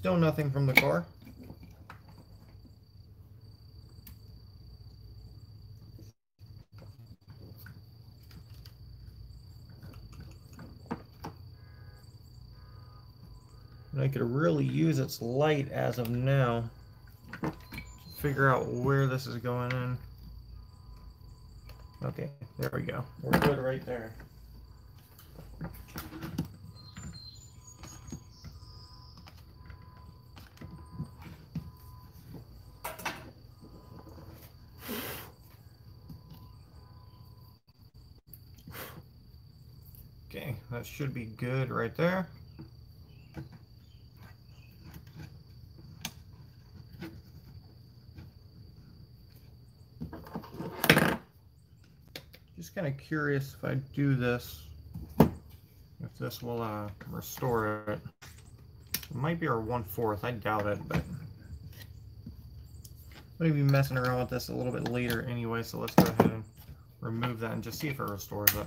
Still nothing from the car. And I could really use its light as of now to figure out where this is going in. Okay, there we go. We're good right there. That should be good right there. Just kind of curious if I do this, if this will uh, restore it. It might be our one fourth. I doubt it, but I'm going to be messing around with this a little bit later anyway, so let's go ahead and remove that and just see if it restores it.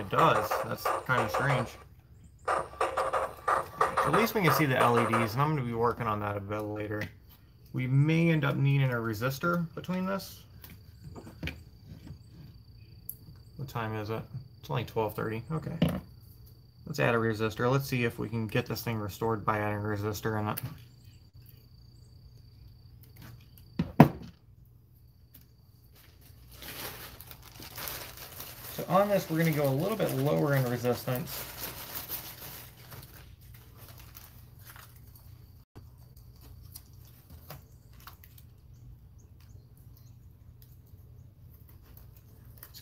It does. That's kind of strange. At least we can see the L E Ds, and I'm going to be working on that a bit later. We may end up needing a resistor between this. What time is it? It's only twelve thirty. Okay. Let's add a resistor. Let's see if we can get this thing restored by adding a resistor in it. On this, we're going to go a little bit lower in resistance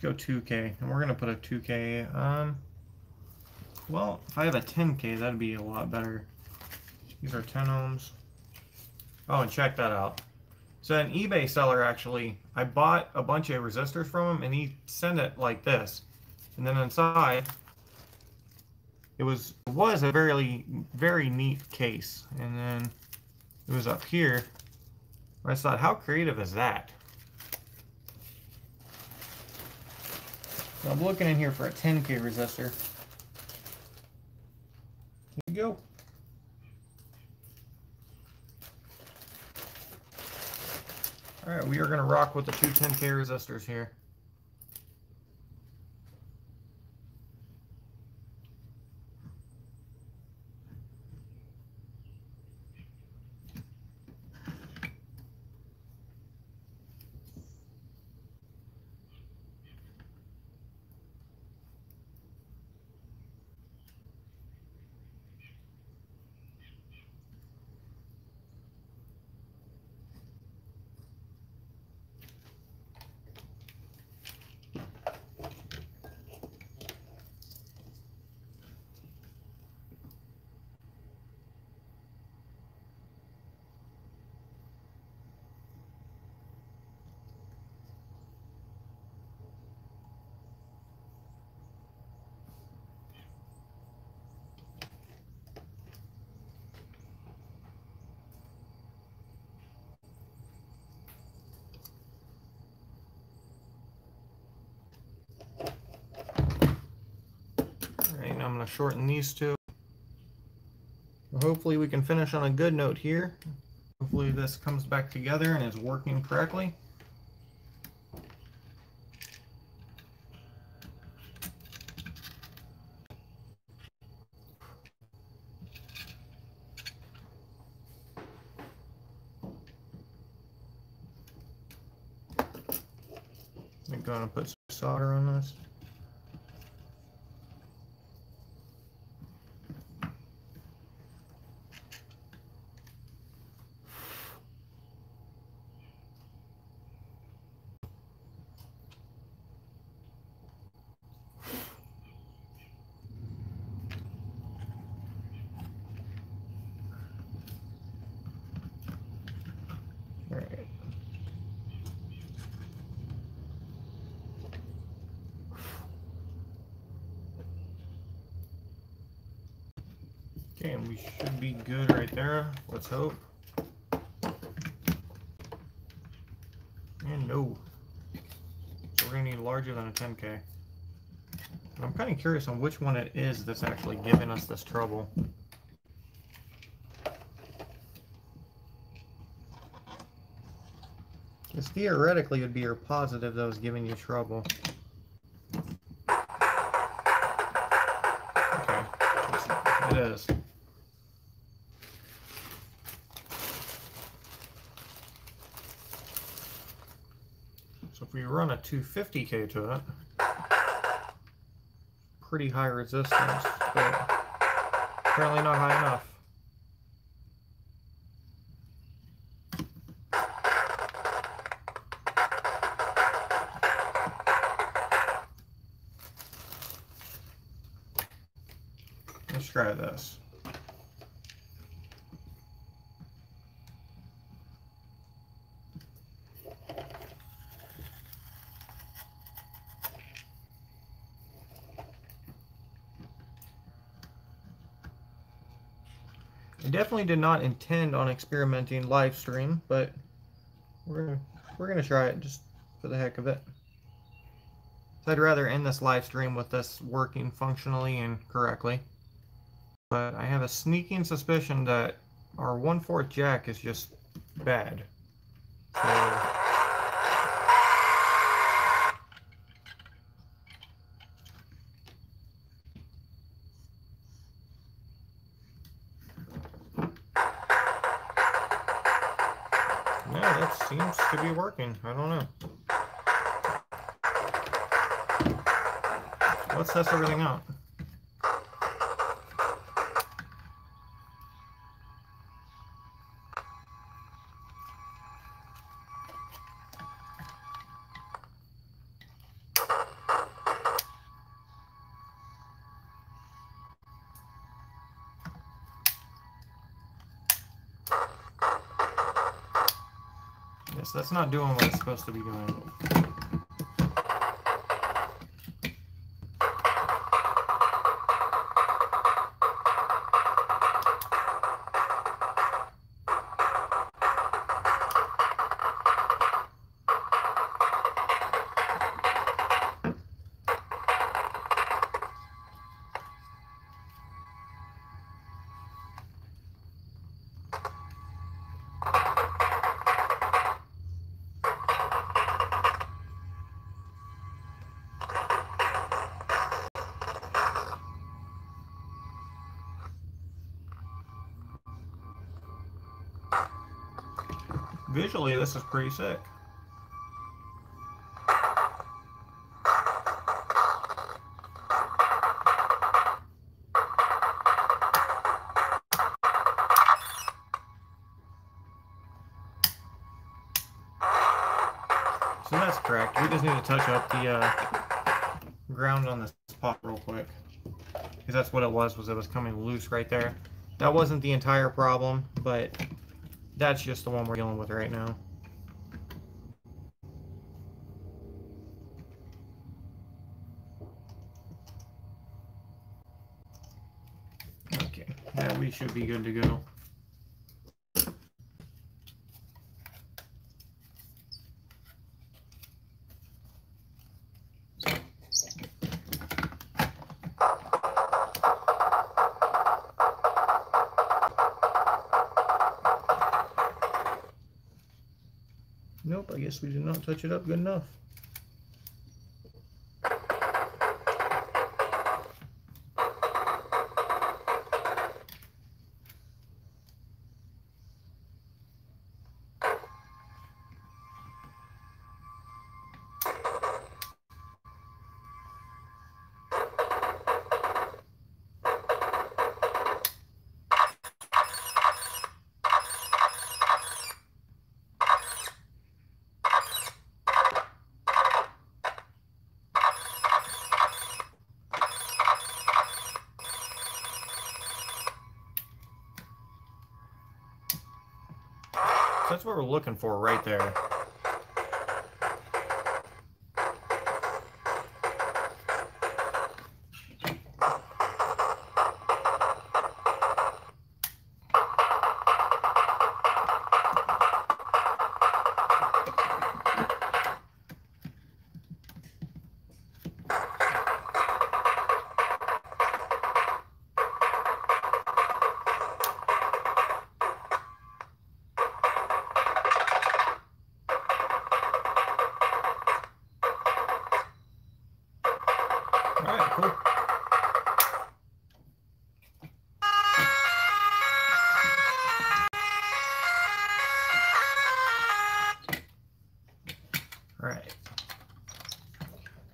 go two K, and we're gonna put a two K. Um, well, if I have a ten K, that'd be a lot better. These are ten ohms. Oh, and check that out. So an eBay seller, actually, I bought a bunch of resistors from him, and he sent it like this. And then inside, it was it was a very, very neat case. And then it was up here. I just thought, how creative is that? So I'm looking in here for a ten K resistor. Here you go. Alright, we are going to rock with the two ten K resistors here. I'm going to shorten these two. Hopefully we can finish on a good note here. Hopefully this comes back together and is working correctly. I'm going to put some solder on this. Okay, and we should be good right there, let's hope. And no. So we're going to need larger than a ten K. I'm kind of curious on which one it is that's actually giving us this trouble. Because theoretically it would be your positive that was giving you trouble. Okay, it is. If we run a two fifty K to it, pretty high resistance, but apparently not high enough. Let's try this. I definitely did not intend on experimenting live stream, but we're gonna, we're gonna try it just for the heck of it. So I'd rather end this live stream with this working functionally and correctly. But I have a sneaking suspicion that our one fourth jack is just bad. So, seems to be working. I don't know. Let's test everything out. this. That's not doing what it's supposed to be doing. Visually, this is pretty sick. So that's correct. We just need to touch up the uh, ground on this pot real quick, because that's what it was, was it was coming loose right there. That wasn't the entire problem, but that's just the one we're dealing with right now. Okay, now we should be good to go. Nope, I guess we did not touch it up good enough. That's what we're looking for right there.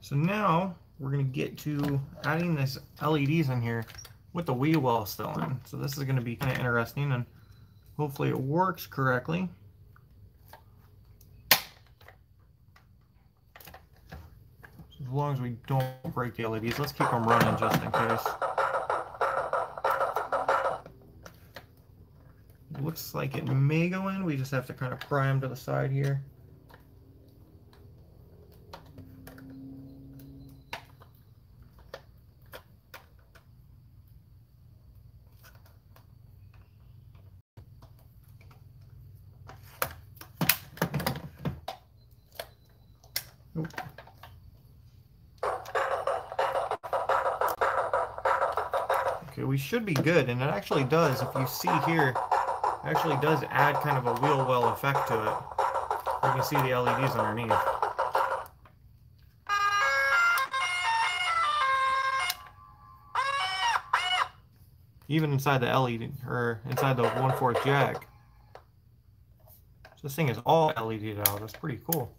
So now we're going to get to adding this L E Ds in here with the wheel well still in. So this is going to be kind of interesting, and hopefully it works correctly. So as long as we don't break the L E Ds, let's keep them running just in case. It looks like it may go in. We just have to kind of pry them to the side here. We should be good, and it actually does, if you see here, it actually does add kind of a wheel well effect to it. You can see the L E Ds underneath. Even inside the L E D, or inside the one fourth jack. So this thing is all L E D'd out. That's pretty cool.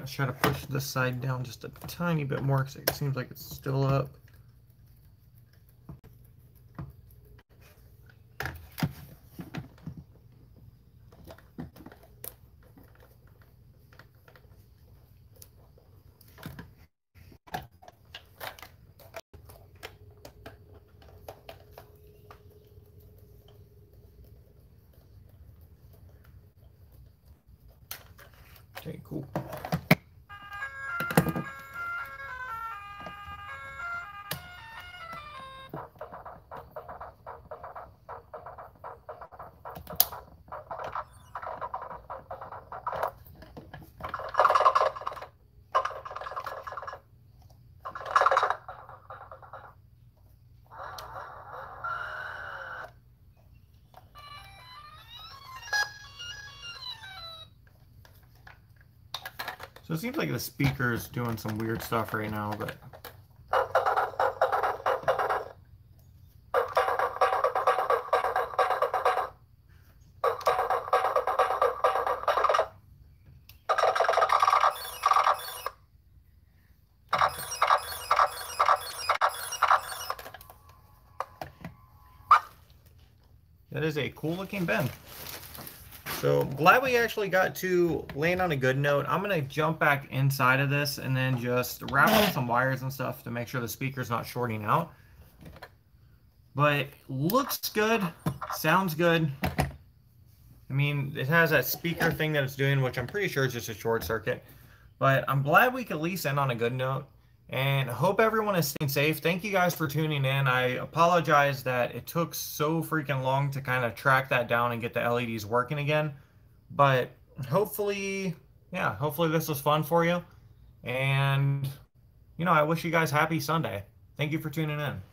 Let's try to push this side down just a tiny bit more because it seems like it's still up. Okay, cool. So it seems like the speaker is doing some weird stuff right now, but that is a cool looking bin. So glad we actually got to land on a good note. I'm gonna jump back inside of this and then just wrap up some wires and stuff to make sure the speaker's not shorting out. But looks good, sounds good. I mean, it has that speaker thing that it's doing, which I'm pretty sure is just a short circuit. But I'm glad we could at least end on a good note. And hope everyone is staying safe. Thank you guys for tuning in. I apologize that it took so freaking long to kind of track that down and get the L E Ds working again. But hopefully, yeah, hopefully this was fun for you. And, you know, I wish you guys happy Sunday. Thank you for tuning in.